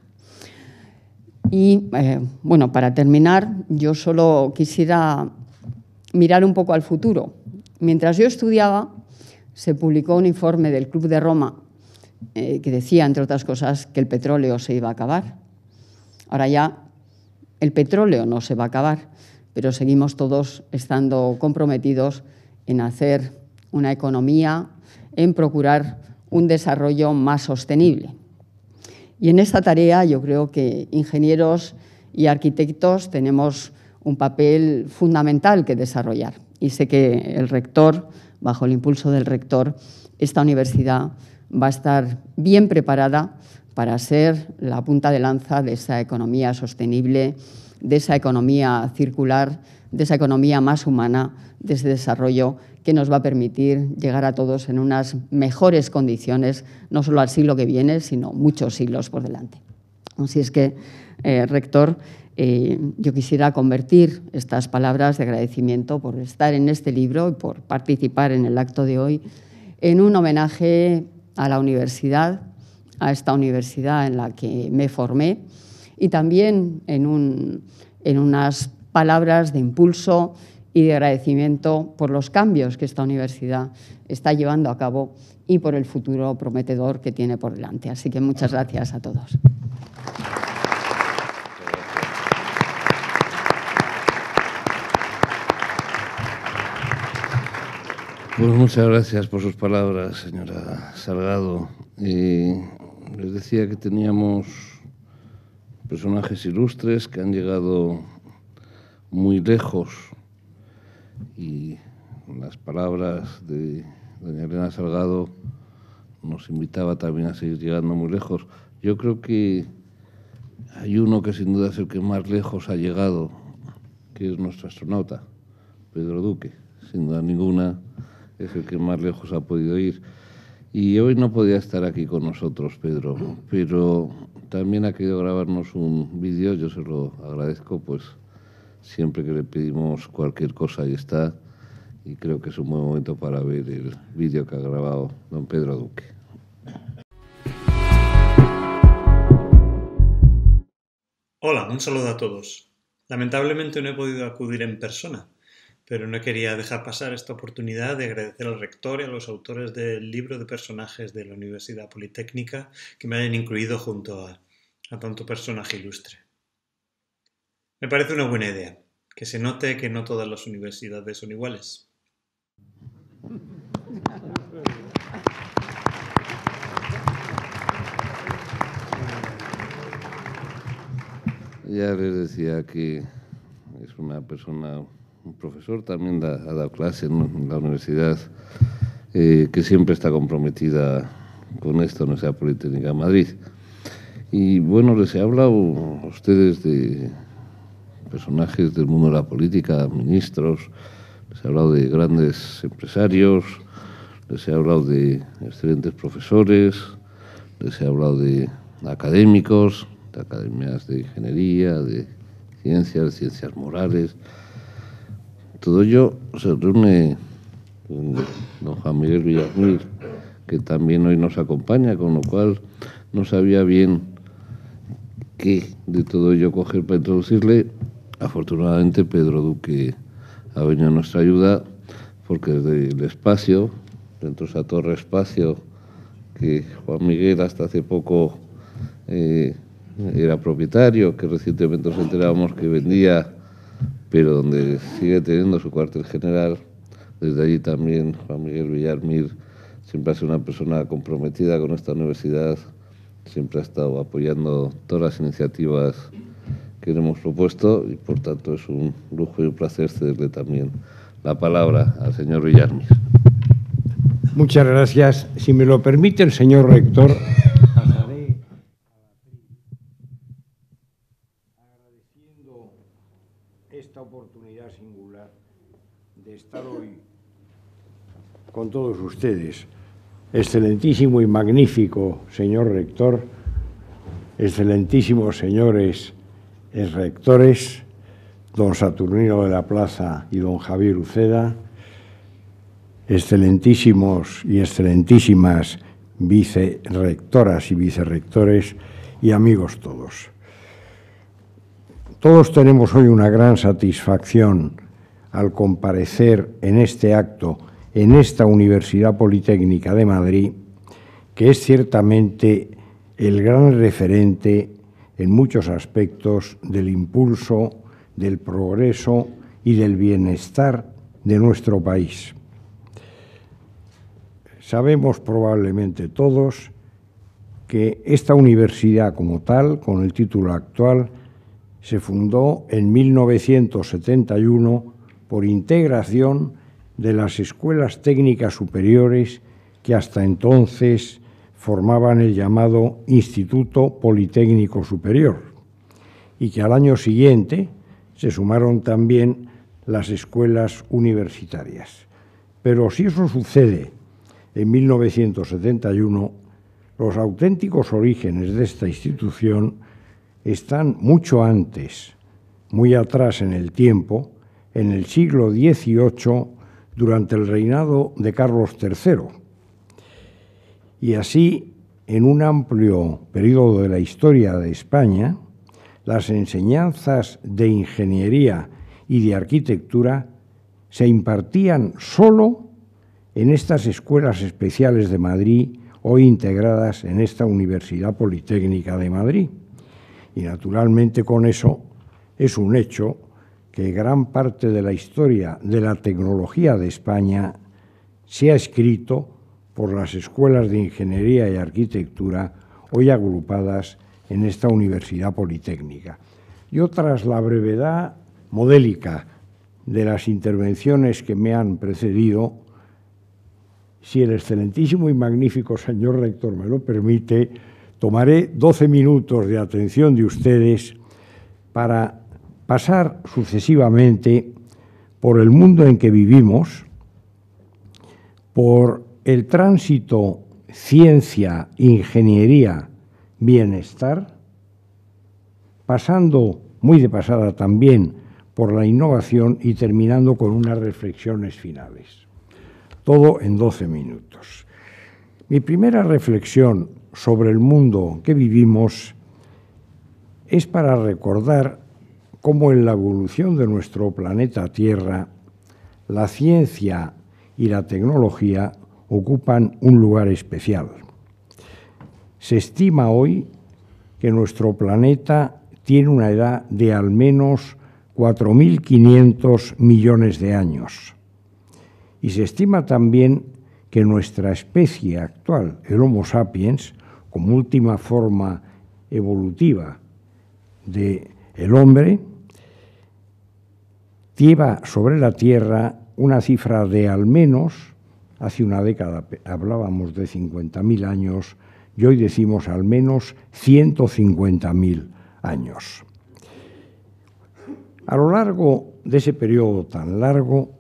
Y, bueno, para terminar, yo solo quisiera mirar un poco al futuro. Mientras yo estudiaba, se publicó un informe del Club de Roma que decía, entre otras cosas, que el petróleo se iba a acabar. Ahora ya el petróleo no se va a acabar, pero seguimos todos estando comprometidos en hacer una economía, en procurar un desarrollo más sostenible. Y en esta tarea yo creo que ingenieros y arquitectos tenemos un papel fundamental que desarrollar. Y sé que el rector, bajo el impulso del rector, esta universidad va a estar bien preparada para ser la punta de lanza de esa economía sostenible, de esa economía circular, de esa economía más humana, de ese desarrollo que nos va a permitir llegar a todos en unas mejores condiciones, no solo al siglo que viene, sino muchos siglos por delante. Así es que, rector, yo quisiera convertir estas palabras de agradecimiento por estar en este libro y por participar en el acto de hoy en un homenaje a la universidad, a esta universidad en la que me formé, y también en unas palabras de impulso y de agradecimiento por los cambios que esta universidad está llevando a cabo y por el futuro prometedor que tiene por delante. Así que muchas gracias a todos. Pues muchas gracias por sus palabras, señora Salgado. Les decía que teníamos personajes ilustres que han llegado muy lejos, y las palabras de doña Elena Salgado nos invitaba también a seguir llegando muy lejos. Yo creo que hay uno que sin duda es el que más lejos ha llegado, que es nuestro astronauta, Pedro Duque. Sin duda ninguna es el que más lejos ha podido ir. Y hoy no podía estar aquí con nosotros, Pedro, pero también ha querido grabarnos un vídeo. Yo se lo agradezco, pues siempre que le pedimos cualquier cosa ahí está, y creo que es un buen momento para ver el vídeo que ha grabado don Pedro Duque. Hola, un saludo a todos. Lamentablemente no he podido acudir en persona, pero no quería dejar pasar esta oportunidad de agradecer al rector y a los autores del libro de personajes de la Universidad Politécnica que me hayan incluido junto a tanto personaje ilustre. Me parece una buena idea, que se note que no todas las universidades son iguales. Ya les decía que es una persona... un profesor también ha dado clase en la universidad, que siempre está comprometida con esta Universidad Politécnica de Madrid. Y bueno, les he hablado a ustedes de personajes del mundo de la política, ministros, les he hablado de grandes empresarios, les he hablado de excelentes profesores, les he hablado de académicos, de academias de ingeniería, de ciencias morales. Todo ello se reúne con don Juan Miguel Villar Mir, que también hoy nos acompaña, con lo cual no sabía bien qué de todo ello coger para introducirle. Afortunadamente Pedro Duque ha venido a nuestra ayuda, porque desde el espacio, dentro de esa torre espacio, que Juan Miguel hasta hace poco era propietario, que recientemente nos enterábamos que vendía, pero donde sigue teniendo su cuartel general, desde allí también Juan Miguel Villar Mir siempre ha sido una persona comprometida con esta universidad, siempre ha estado apoyando todas las iniciativas que le hemos propuesto, y por tanto es un lujo y un placer cederle también la palabra al señor Villar Mir. Muchas gracias. Si me lo permite el señor rector, pasaré agradeciendo esta oportunidad singular de estar hoy con todos ustedes. Excelentísimo y magnífico señor rector, excelentísimos señores rectores, don Saturnino de la Plaza y don Javier Uceda, excelentísimos y excelentísimas vicerrectoras y vicerrectores y amigos todos. Todos tenemos hoy una gran satisfacción al comparecer en este acto, en esta Universidad Politécnica de Madrid, que es ciertamente el gran referente en muchos aspectos del impulso, del progreso y del bienestar de nuestro país. Sabemos probablemente todos que esta universidad como tal, con el título actual, se fundó en 1971 por integración de las escuelas técnicas superiores que hasta entonces formaban el llamado Instituto Politécnico Superior y que al año siguiente se sumaron también las escuelas universitarias. Pero si eso sucede en 1971, los auténticos orígenes de esta institución están mucho antes, muy atrás en el tiempo, en el siglo XVIII, durante el reinado de Carlos III. Y así, en un amplio periodo de la historia de España, las enseñanzas de ingeniería y de arquitectura se impartían solo en estas escuelas especiales de Madrid, hoy integradas en esta Universidad Politécnica de Madrid. Y naturalmente con eso es un hecho que gran parte de la historia de la tecnología de España se ha escrito por las escuelas de ingeniería y arquitectura hoy agrupadas en esta Universidad Politécnica. Yo, tras la brevedad modélica de las intervenciones que me han precedido, si el excelentísimo y magnífico señor rector me lo permite, tomaré 12 minutos de atención de ustedes para pasar sucesivamente por el mundo en que vivimos, por el tránsito ciencia, ingeniería, bienestar, pasando muy de pasada también por la innovación y terminando con unas reflexiones finales. Todo en 12 minutos. Mi primera reflexión sobre el mundo que vivimos es para recordar cómo en la evolución de nuestro planeta Tierra la ciencia y la tecnología ocupan un lugar especial. Se estima hoy que nuestro planeta tiene una edad de al menos 4.500 millones de años. Y se estima también que nuestra especie actual, el Homo sapiens, como última forma evolutiva del hombre, lleva sobre la Tierra una cifra de al menos, hace una década hablábamos de 50.000 años, y hoy decimos al menos 150.000 años. A lo largo de ese periodo tan largo,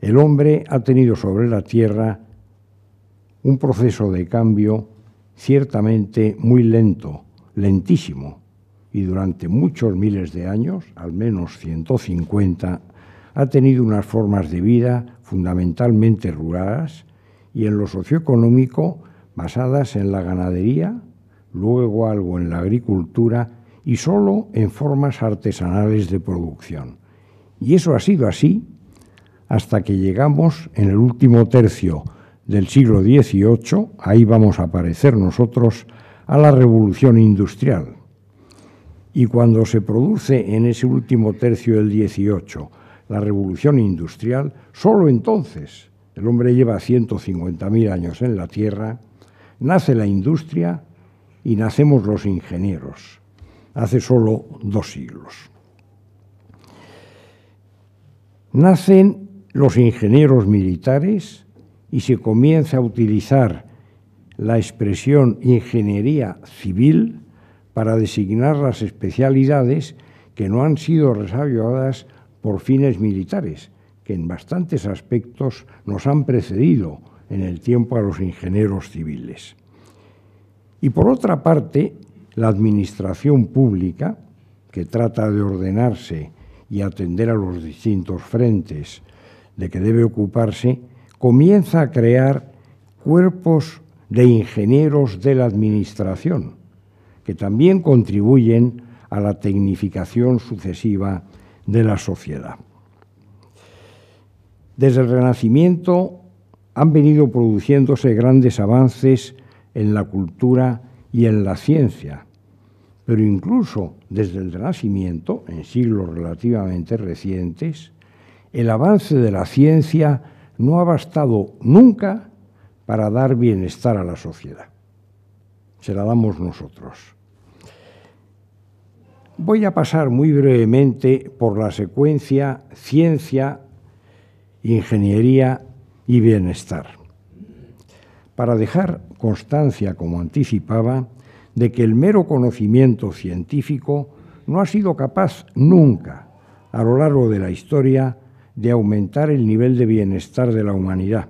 el hombre ha tenido sobre la Tierra un proceso de cambio ciertamente muy lento, lentísimo, y durante muchos miles de años, al menos 150, ha tenido unas formas de vida fundamentalmente rurales y en lo socioeconómico basadas en la ganadería, luego algo en la agricultura y solo en formas artesanales de producción. Y eso ha sido así hasta que llegamos en el último tercio del siglo XVIII, ahí vamos a aparecer nosotros, a la revolución industrial. Y cuando se produce en ese último tercio del XVIII la revolución industrial, solo entonces, el hombre lleva 150.000 años en la Tierra, nace la industria y nacemos los ingenieros, hace solo 2 siglos. Nacen los ingenieros militares y se comienza a utilizar la expresión ingeniería civil para designar las especialidades que no han sido desarrolladas por fines militares, que en bastantes aspectos nos han precedido en el tiempo a los ingenieros civiles. Y por otra parte, la administración pública, que trata de ordenarse y atender a los distintos frentes de que debe ocuparse, comienza a crear cuerpos de ingenieros de la administración, que también contribuyen a la tecnificación sucesiva de la sociedad. Desde el Renacimiento han venido produciéndose grandes avances en la cultura y en la ciencia, pero incluso desde el Renacimiento, en siglos relativamente recientes, el avance de la ciencia no ha bastado nunca para dar bienestar a la sociedad. Se la damos nosotros. Voy a pasar muy brevemente por la secuencia ciencia, ingeniería y bienestar, para dejar constancia, como anticipaba, de que el mero conocimiento científico no ha sido capaz nunca, a lo largo de la historia, de aumentar el nivel de bienestar de la humanidad,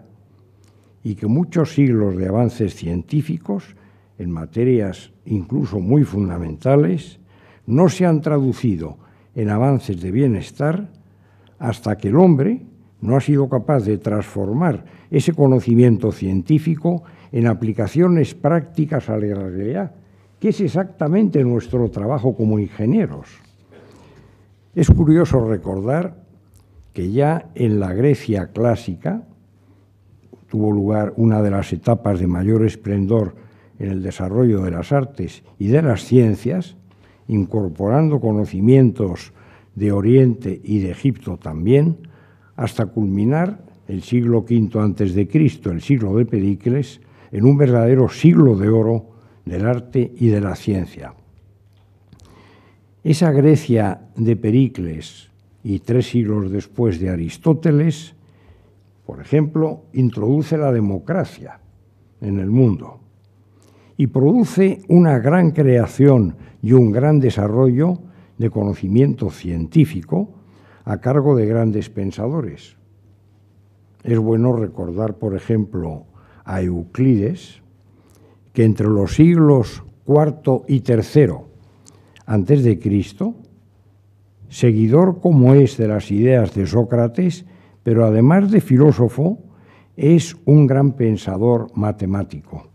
y que muchos siglos de avances científicos, en materias incluso muy fundamentales, no se han traducido en avances de bienestar hasta que el hombre no ha sido capaz de transformar ese conocimiento científico en aplicaciones prácticas a la realidad, que es exactamente nuestro trabajo como ingenieros. Es curioso recordar que ya en la Grecia clásica tuvo lugar una de las etapas de mayor esplendor en el desarrollo de las artes y de las ciencias, incorporando conocimientos de Oriente y de Egipto también, hasta culminar el siglo V a.C., el siglo de Pericles, en un verdadero siglo de oro del arte y de la ciencia. Esa Grecia de Pericles y 3 siglos después de Aristóteles, por ejemplo, introduce la democracia en el mundo y produce una gran creación y un gran desarrollo de conocimiento científico a cargo de grandes pensadores. Es bueno recordar, por ejemplo, a Euclides, que entre los siglos IV y III a.C., seguidor como es de las ideas de Sócrates, pero además de filósofo, es un gran pensador matemático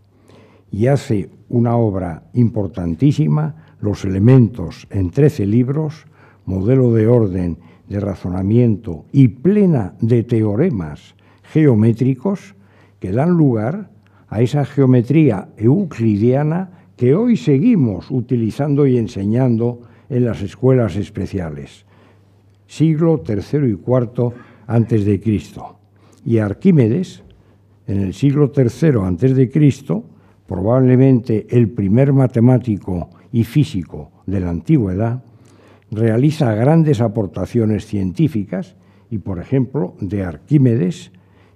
y hace una obra importantísima, Los elementos, en 13 libros, modelo de orden, de razonamiento y plena de teoremas geométricos que dan lugar a esa geometría euclidiana que hoy seguimos utilizando y enseñando en las escuelas especiales. Siglo III y IV a.C. Y Arquímedes, en el siglo III a.C., probablemente el primer matemático y físico de la antigüedad, realiza grandes aportaciones científicas y, por ejemplo, de Arquímedes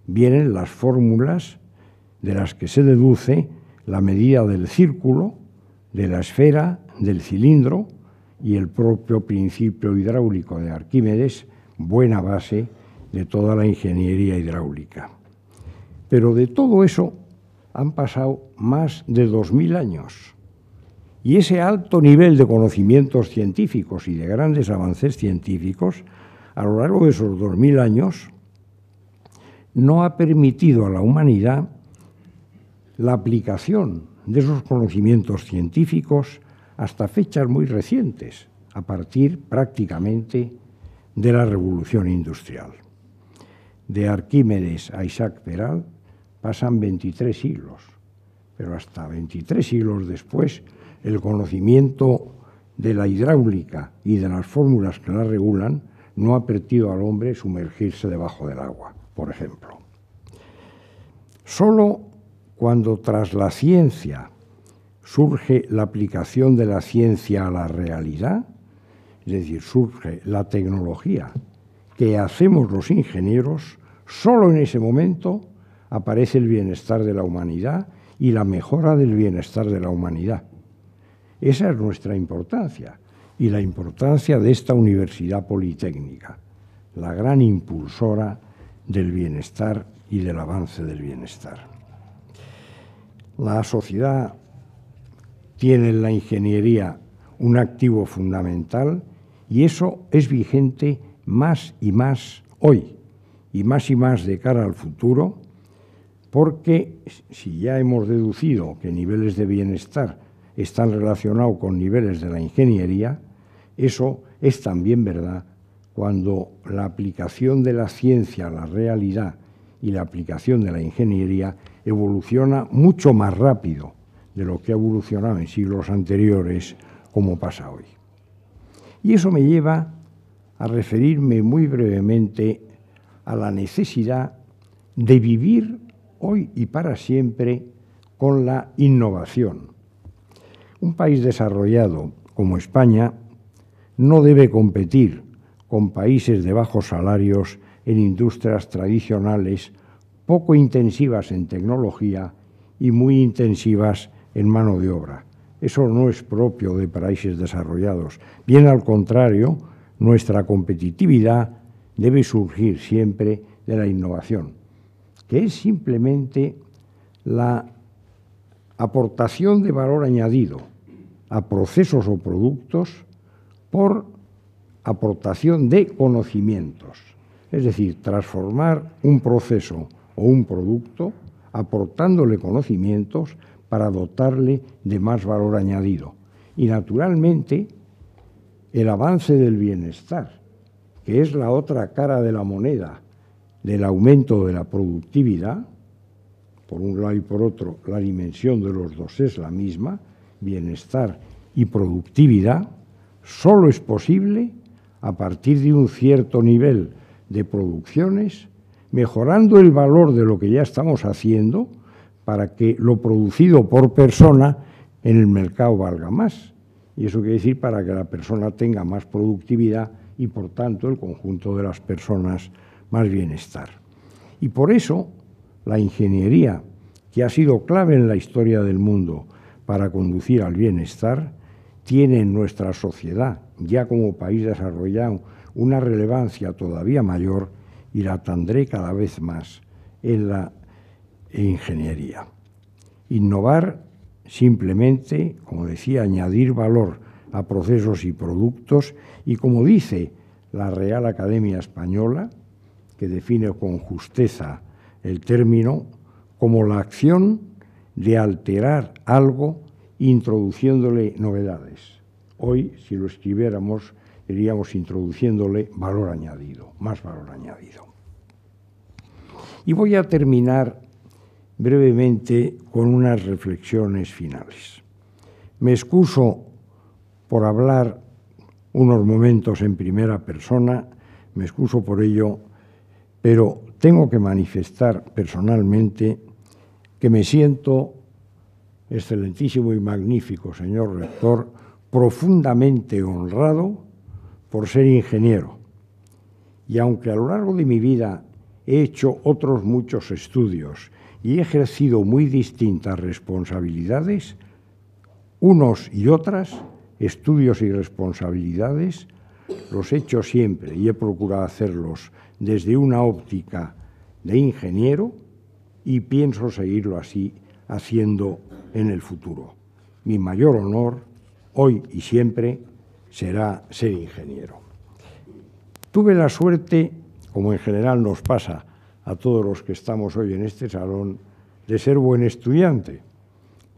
vienen las fórmulas de las que se deduce la medida del círculo, de la esfera, del cilindro y el propio principio hidráulico de Arquímedes, buena base de toda la ingeniería hidráulica. Pero de todo eso han pasado más de 2000 años. Y ese alto nivel de conocimientos científicos y de grandes avances científicos, a lo largo de esos 2000 años, no ha permitido a la humanidad la aplicación de esos conocimientos científicos hasta fechas muy recientes, a partir prácticamente de la Revolución Industrial. De Arquímedes a Isaac Peral pasan 23 siglos, pero hasta 23 siglos después, el conocimiento de la hidráulica y de las fórmulas que la regulan no ha permitido al hombre sumergirse debajo del agua, por ejemplo. Solo cuando tras la ciencia surge la aplicación de la ciencia a la realidad, es decir, surge la tecnología que hacemos los ingenieros, solo en ese momento aparece el bienestar de la humanidad y la mejora del bienestar de la humanidad. Esa es nuestra importancia y la importancia de esta Universidad Politécnica, la gran impulsora del bienestar y del avance del bienestar. La sociedad tiene en la ingeniería un activo fundamental y eso es vigente más y más hoy y más de cara al futuro, porque si ya hemos deducido que niveles de bienestar están relacionados con niveles de la ingeniería, eso es también verdad cuando la aplicación de la ciencia a la realidad y la aplicación de la ingeniería evoluciona mucho más rápido de lo que ha evolucionado en siglos anteriores, como pasa hoy. Y eso me lleva a referirme muy brevemente a la necesidad de vivir hoy y para siempre con la innovación. Un país desarrollado como España no debe competir con países de bajos salarios en industrias tradicionales poco intensivas en tecnología y muy intensivas en mano de obra. Eso no es propio de países desarrollados. Bien al contrario, nuestra competitividad debe surgir siempre de la innovación, que es simplemente la aportación de valor añadido a procesos o productos por aportación de conocimientos. Es decir, transformar un proceso o un producto aportándole conocimientos para dotarle de más valor añadido. Y naturalmente, el avance del bienestar, que es la otra cara de la moneda del aumento de la productividad, por un lado y por otro, la dimensión de los dos es la misma, bienestar y productividad, solo es posible a partir de un cierto nivel de producciones, mejorando el valor de lo que ya estamos haciendo para que lo producido por persona en el mercado valga más. Y eso quiere decir para que la persona tenga más productividad y, por tanto, el conjunto de las personas más bienestar. Y por eso la ingeniería, que ha sido clave en la historia del mundo para conducir al bienestar, tiene en nuestra sociedad, ya como país desarrollado, una relevancia todavía mayor y la tendré cada vez más en la ingeniería. Innovar simplemente, como decía, añadir valor a procesos y productos y, como dice la Real Academia Española, que define con justeza el término, como la acción de alterar algo introduciéndole novedades. Hoy, si lo escribiéramos, diríamos introduciéndole valor añadido, más valor añadido. Y voy a terminar brevemente con unas reflexiones finales. Me excuso por hablar unos momentos en primera persona, me excuso por ello, pero tengo que manifestar personalmente que me siento, excelentísimo y magnífico señor rector, profundamente honrado por ser ingeniero. Y aunque a lo largo de mi vida he hecho otros muchos estudios y he ejercido muy distintas responsabilidades, unos y otras, estudios y responsabilidades, los he hecho siempre y he procurado hacerlos desde una óptica de ingeniero y pienso seguirlo así haciendo en el futuro. Mi mayor honor, hoy y siempre, será ser ingeniero. Tuve la suerte, como en general nos pasa a todos los que estamos hoy en este salón, de ser buen estudiante.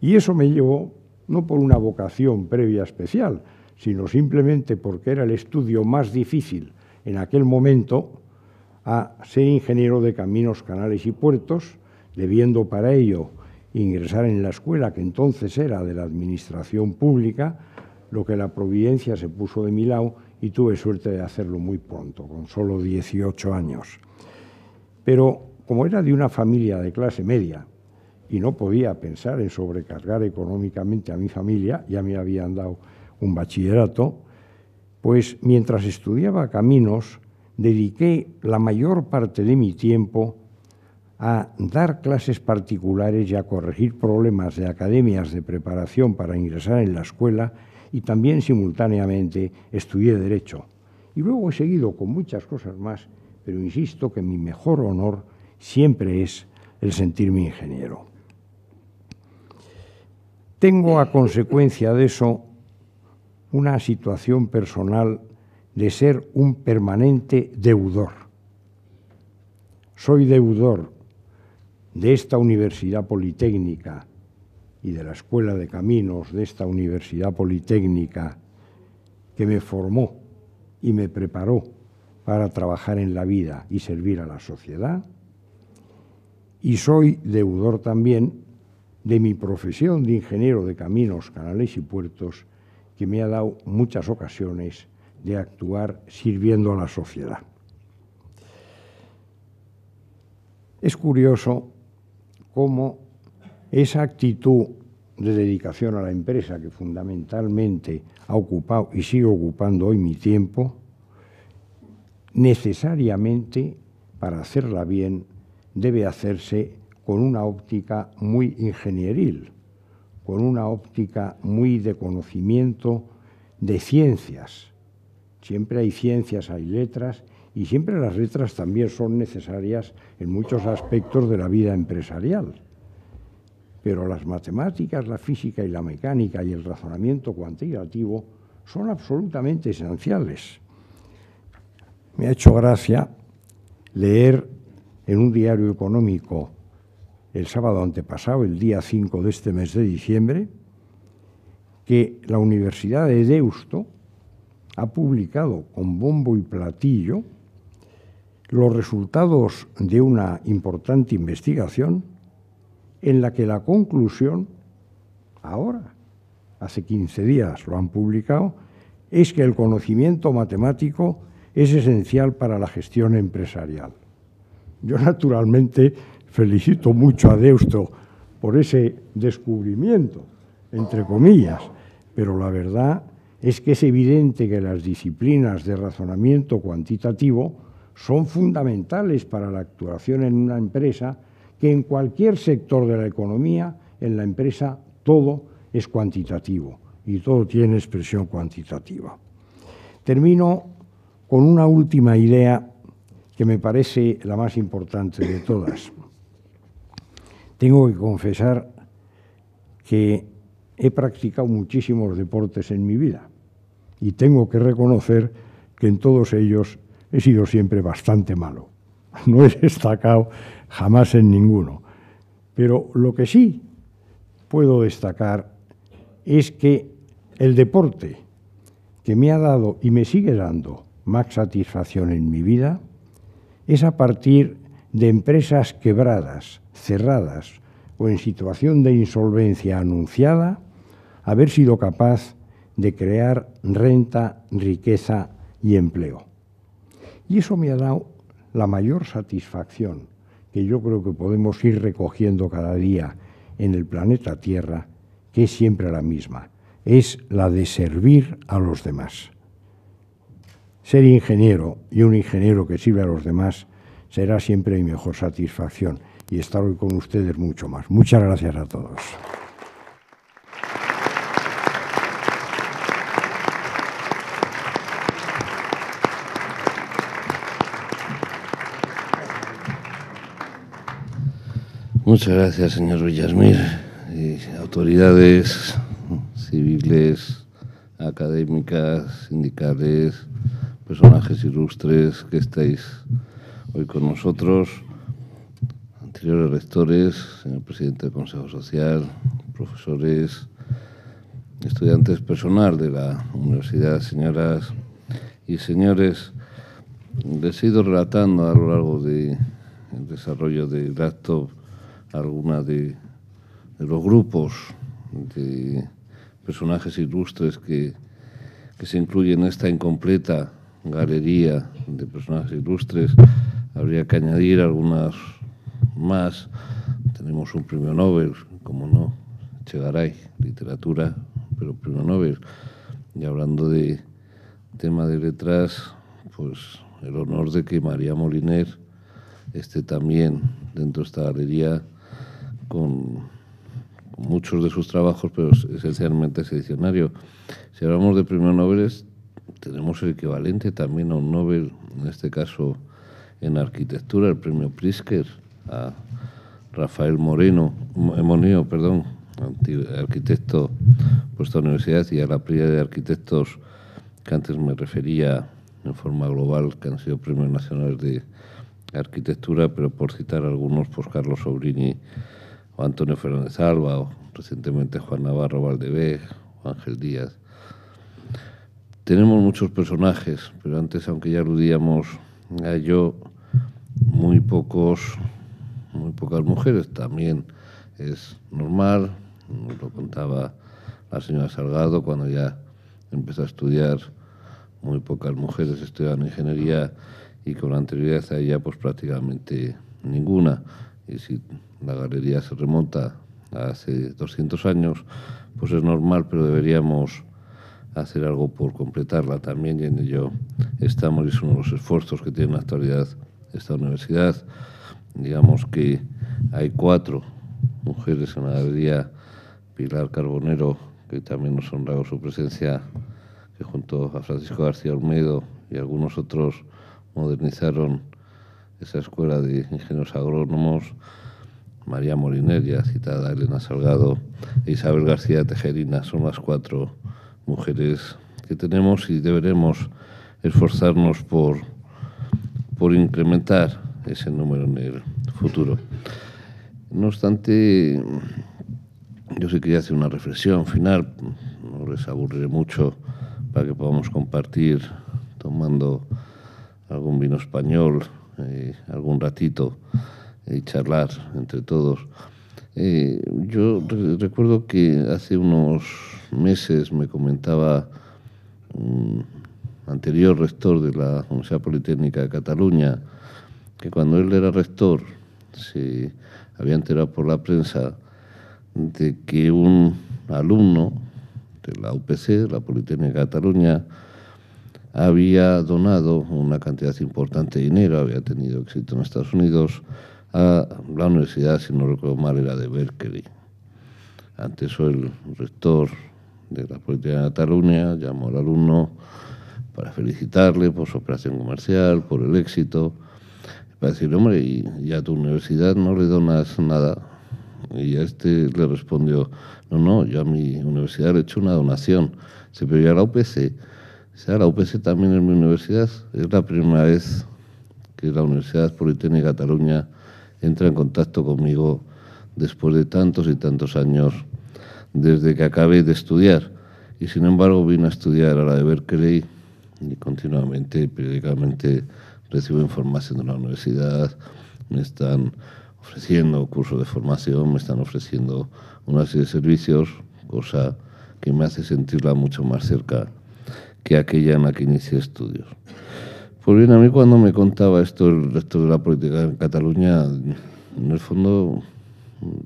Y eso me llevó, no por una vocación previa especial, sino simplemente porque era el estudio más difícil en aquel momento, a ser ingeniero de caminos, canales y puertos, debiendo para ello ingresar en la escuela, que entonces era de la administración pública, lo que la providencia se puso de mi lado y tuve suerte de hacerlo muy pronto, con solo 18 años. Pero como era de una familia de clase media y no podía pensar en sobrecargar económicamente a mi familia, ya me habían dado un bachillerato, pues mientras estudiaba caminos dediqué la mayor parte de mi tiempo a dar clases particulares y a corregir problemas de academias de preparación para ingresar en la escuela, y también simultáneamente estudié Derecho. Y luego he seguido con muchas cosas más, pero insisto que mi mejor honor siempre es el sentirme ingeniero. Tengo a consecuencia de eso una situación personal de ser un permanente deudor. Soy deudor de esta Universidad Politécnica y de la Escuela de Caminos de esta Universidad Politécnica, que me formó y me preparó para trabajar en la vida y servir a la sociedad, y soy deudor también de mi profesión de ingeniero de caminos, canales y puertos, que me ha dado muchas ocasiones de actuar sirviendo a la sociedad. Es curioso cómo esa actitud de dedicación a la empresa, que fundamentalmente ha ocupado y sigue ocupando hoy mi tiempo, necesariamente, para hacerla bien, debe hacerse con una óptica muy ingenieril, con una óptica muy de conocimiento de ciencias. Siempre hay ciencias, hay letras, y siempre las letras también son necesarias en muchos aspectos de la vida empresarial. Pero las matemáticas, la física y la mecánica y el razonamiento cuantitativo son absolutamente esenciales. Me ha hecho gracia leer en un diario económico el sábado antepasado, el día 5 de este mes de diciembre, que la Universidad de Deusto ha publicado con bombo y platillo los resultados de una importante investigación en la que la conclusión, ahora, hace 15 días lo han publicado, es que el conocimiento matemático es esencial para la gestión empresarial. Yo, naturalmente, felicito mucho a Deusto por ese descubrimiento, entre comillas, pero la verdad es que es evidente que las disciplinas de razonamiento cuantitativo son fundamentales para la actuación en una empresa, que en cualquier sector de la economía, en la empresa, todo es cuantitativo y todo tiene expresión cuantitativa. Termino con una última idea que me parece la más importante de todas. Tengo que confesar que he practicado muchísimos deportes en mi vida y tengo que reconocer que en todos ellos he sido siempre bastante malo. No he destacado jamás en ninguno. Pero lo que sí puedo destacar es que el deporte que me ha dado y me sigue dando más satisfacción en mi vida es a partir de empresas quebradas, cerradas o en situación de insolvencia anunciada, haber sido capaz de crear renta, riqueza y empleo. Y eso me ha dado la mayor satisfacción que yo creo que podemos ir recogiendo cada día en el planeta Tierra, que es siempre la misma, es la de servir a los demás. Ser ingeniero, y un ingeniero que sirve a los demás, será siempre mi mejor satisfacción, y estar hoy con ustedes mucho más. Muchas gracias a todos. Muchas gracias, señor Villar Mir. Autoridades civiles, académicas, sindicales, personajes ilustres que estáis hoy con nosotros, anteriores rectores, señor presidente del Consejo Social, profesores, estudiantes, personal de la universidad, señoras y señores. Les he ido relatando a lo largo del desarrollo del acto alguna de los grupos de personajes ilustres que se incluyen en esta incompleta galería de personajes ilustres. Habría que añadir algunas más. Tenemos un premio Nobel, como no, Echegaray, literatura, pero premio Nobel. Y hablando de tema de letras, pues el honor de que María Moliner esté también dentro de esta galería con muchos de sus trabajos, pero esencialmente ese diccionario. Si hablamos de premios Nobel, tenemos el equivalente también a un Nobel, en este caso en arquitectura, el premio Pritzker a Rafael Moneo, arquitecto puesto a la universidad, y a la playa de arquitectos que antes me refería en forma global, que han sido premios nacionales de arquitectura, pero por citar algunos, pues Carlos Sobrini o Antonio Fernández Alba, o recientemente Juan Navarro Valdevez o Ángel Díaz. Tenemos muchos personajes, pero antes, aunque ya aludíamos a ello, muy pocas mujeres. También es normal, nos lo contaba la señora Salgado, cuando ya empezó a estudiar, muy pocas mujeres estudiaban ingeniería y con anterioridad a ella pues prácticamente ninguna. Y si la galería se remonta a hace 200 años, pues es normal, pero deberíamos hacer algo por completarla también, y en ello estamos, y es uno de los esfuerzos que tiene en la actualidad esta universidad. Digamos que hay 4 mujeres en la galería: Pilar Carbonero, que también nos honra con su presencia, que junto a Francisco García Olmedo y algunos otros modernizaron esa escuela de ingenieros agrónomos; María Moliner, ya citada, Elena Salgado e Isabel García Tejerina. Son las 4 mujeres que tenemos y deberemos esforzarnos por incrementar ese número en el futuro. No obstante, yo sí quería hacer una reflexión final, no les aburriré mucho, para que podamos compartir tomando algún vino español, algún ratito, y charlar entre todos. Yo recuerdo que hace unos meses me comentaba un anterior rector de la Universidad Politécnica de Cataluña, que cuando él era rector se había enterado por la prensa de que un alumno de la UPC, de la Politécnica de Cataluña, había donado una cantidad importante de dinero, había tenido éxito en Estados Unidos, a la universidad, si no recuerdo mal, era de Berkeley. Ante eso, el rector de la Politécnica de Cataluña llamó al alumno para felicitarle por su operación comercial, por el éxito, para decir, hombre, ¿y a tu universidad no le donas nada? Y a este le respondió, no, yo a mi universidad le he hecho una donación. Se pidió a la UPC. La UPC también es mi universidad. Es la primera vez que la Universidad Politécnica de Cataluña entra en contacto conmigo después de tantos y tantos años desde que acabé de estudiar. Y sin embargo vine a estudiar a la de Berkeley y continuamente, periódicamente, recibo información de la universidad, me están ofreciendo cursos de formación, me están ofreciendo una serie de servicios, cosa que me hace sentirla mucho más cerca que aquella en la que inicié estudios. Pues bien, a mí cuando me contaba esto el rector de la Politécnica en Cataluña, en el fondo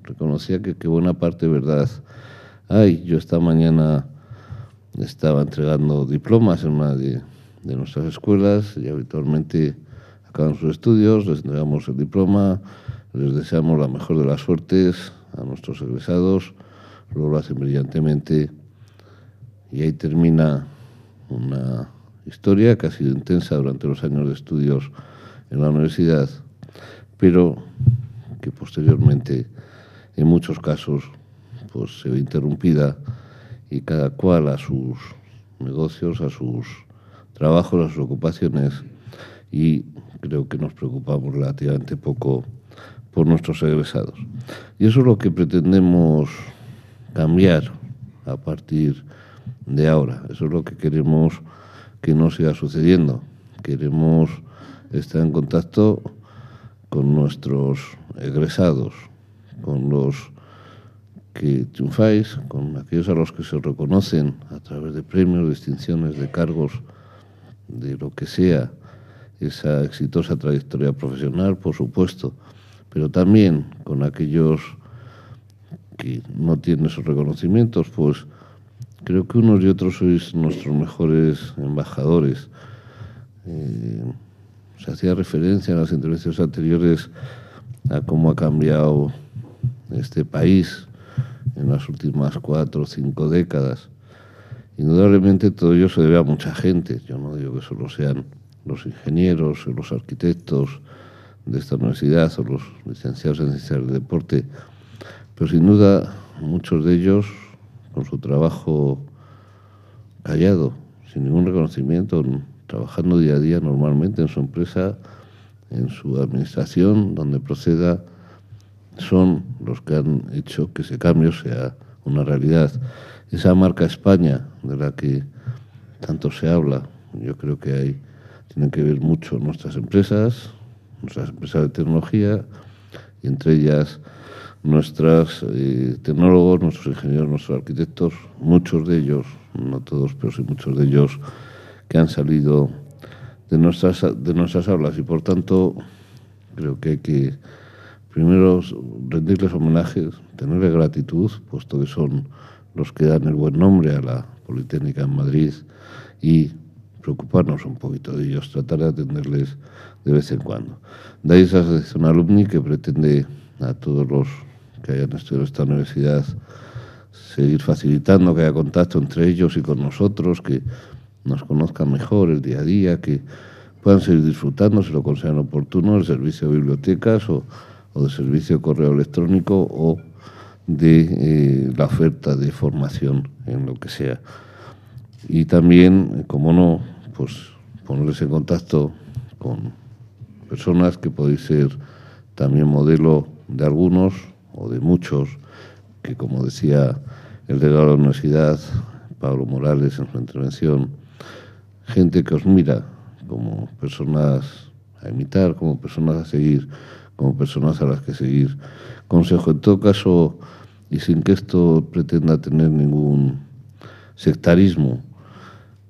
reconocía que buena parte de verdad hay. Yo esta mañana estaba entregando diplomas en una de nuestras escuelas, y habitualmente acaban sus estudios, les entregamos el diploma, les deseamos la mejor de las suertes a nuestros egresados, luego lo hacen brillantemente, y ahí termina una historia que ha sido intensa durante los años de estudios en la universidad, pero que posteriormente, en muchos casos, pues se ve interrumpida, y cada cual a sus negocios, a sus trabajos, a sus ocupaciones, y creo que nos preocupamos relativamente poco por nuestros egresados. Y eso es lo que pretendemos cambiar a partir de ahora, eso es lo que queremos que no siga sucediendo. Queremos estar en contacto con nuestros egresados, con los que triunfáis, con aquellos a los que se reconocen a través de premios, distinciones, de cargos, de lo que sea, esa exitosa trayectoria profesional, por supuesto, pero también con aquellos que no tienen esos reconocimientos. Pues creo que unos y otros sois nuestros mejores embajadores. Se hacía referencia en las intervenciones anteriores a cómo ha cambiado este país en las últimas 4 o 5 décadas. Indudablemente todo ello se debe a mucha gente. Yo no digo que solo sean los ingenieros o los arquitectos de esta universidad o los licenciados en ciencias del deporte, pero sin duda muchos de ellos, con su trabajo callado, sin ningún reconocimiento, trabajando día a día normalmente en su empresa, en su administración, donde proceda, son los que han hecho que ese cambio sea una realidad. Esa marca España de la que tanto se habla, yo creo que tienen que ver mucho nuestras empresas de tecnología, y entre ellas nuestros tecnólogos, nuestros ingenieros, nuestros arquitectos, muchos de ellos, no todos, pero sí muchos de ellos, que han salido de nuestras aulas. Y por tanto, creo que hay que primero rendirles homenaje, tenerles gratitud, puesto que son los que dan el buen nombre a la Politécnica en Madrid, y preocuparnos un poquito de ellos, tratar de atenderles de vez en cuando. De ahí esa asociación alumni que pretende a todos los que hayan estudiado esta universidad seguir facilitando que haya contacto entre ellos y con nosotros, que nos conozcan mejor el día a día, que puedan seguir disfrutando, si lo consideran oportuno, del servicio de bibliotecas o del servicio de correo electrónico o de la oferta de formación en lo que sea. Y también, como no, pues ponerles en contacto con personas que podéis ser también modelo de algunos o de muchos, que como decía el delegado de la universidad, Pablo Morales, en su intervención, gente que os mira como personas a imitar, como personas a seguir, como personas a las que seguir consejo. En todo caso, y sin que esto pretenda tener ningún sectarismo,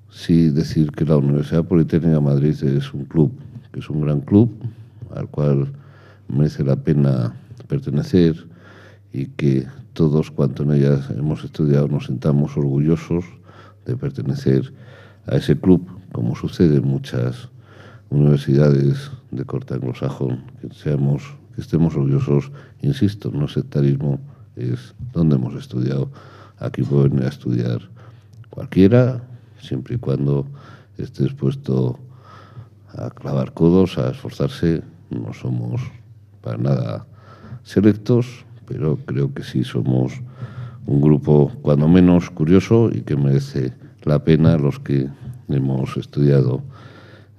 sí decir que la Universidad Politécnica de Madrid es un club, que es un gran club, al cual merece la pena pertenecer, y que todos cuanto en ellas hemos estudiado nos sintamos orgullosos de pertenecer a ese club, como sucede en muchas universidades de corte anglosajón. Que estemos orgullosos, insisto, no sectarismo, es donde hemos estudiado. Aquí puede venir a estudiar cualquiera, siempre y cuando esté dispuesto a clavar codos, a esforzarse. No somos para nada selectos, pero creo que sí somos un grupo cuando menos curioso y que merece la pena los que hemos estudiado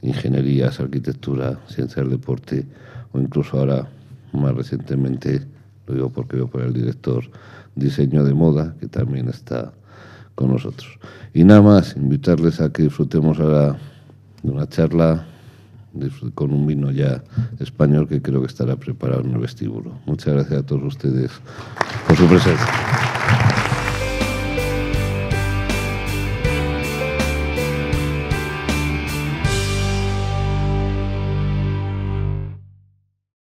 ingenierías, arquitectura, ciencias del deporte o incluso ahora, más recientemente, lo digo porque veo por el director, diseño de moda, que también está con nosotros. Y nada más, invitarles a que disfrutemos ahora de una charla con un vino ya español que creo que estará preparado en el vestíbulo. Muchas gracias a todos ustedes por su presencia.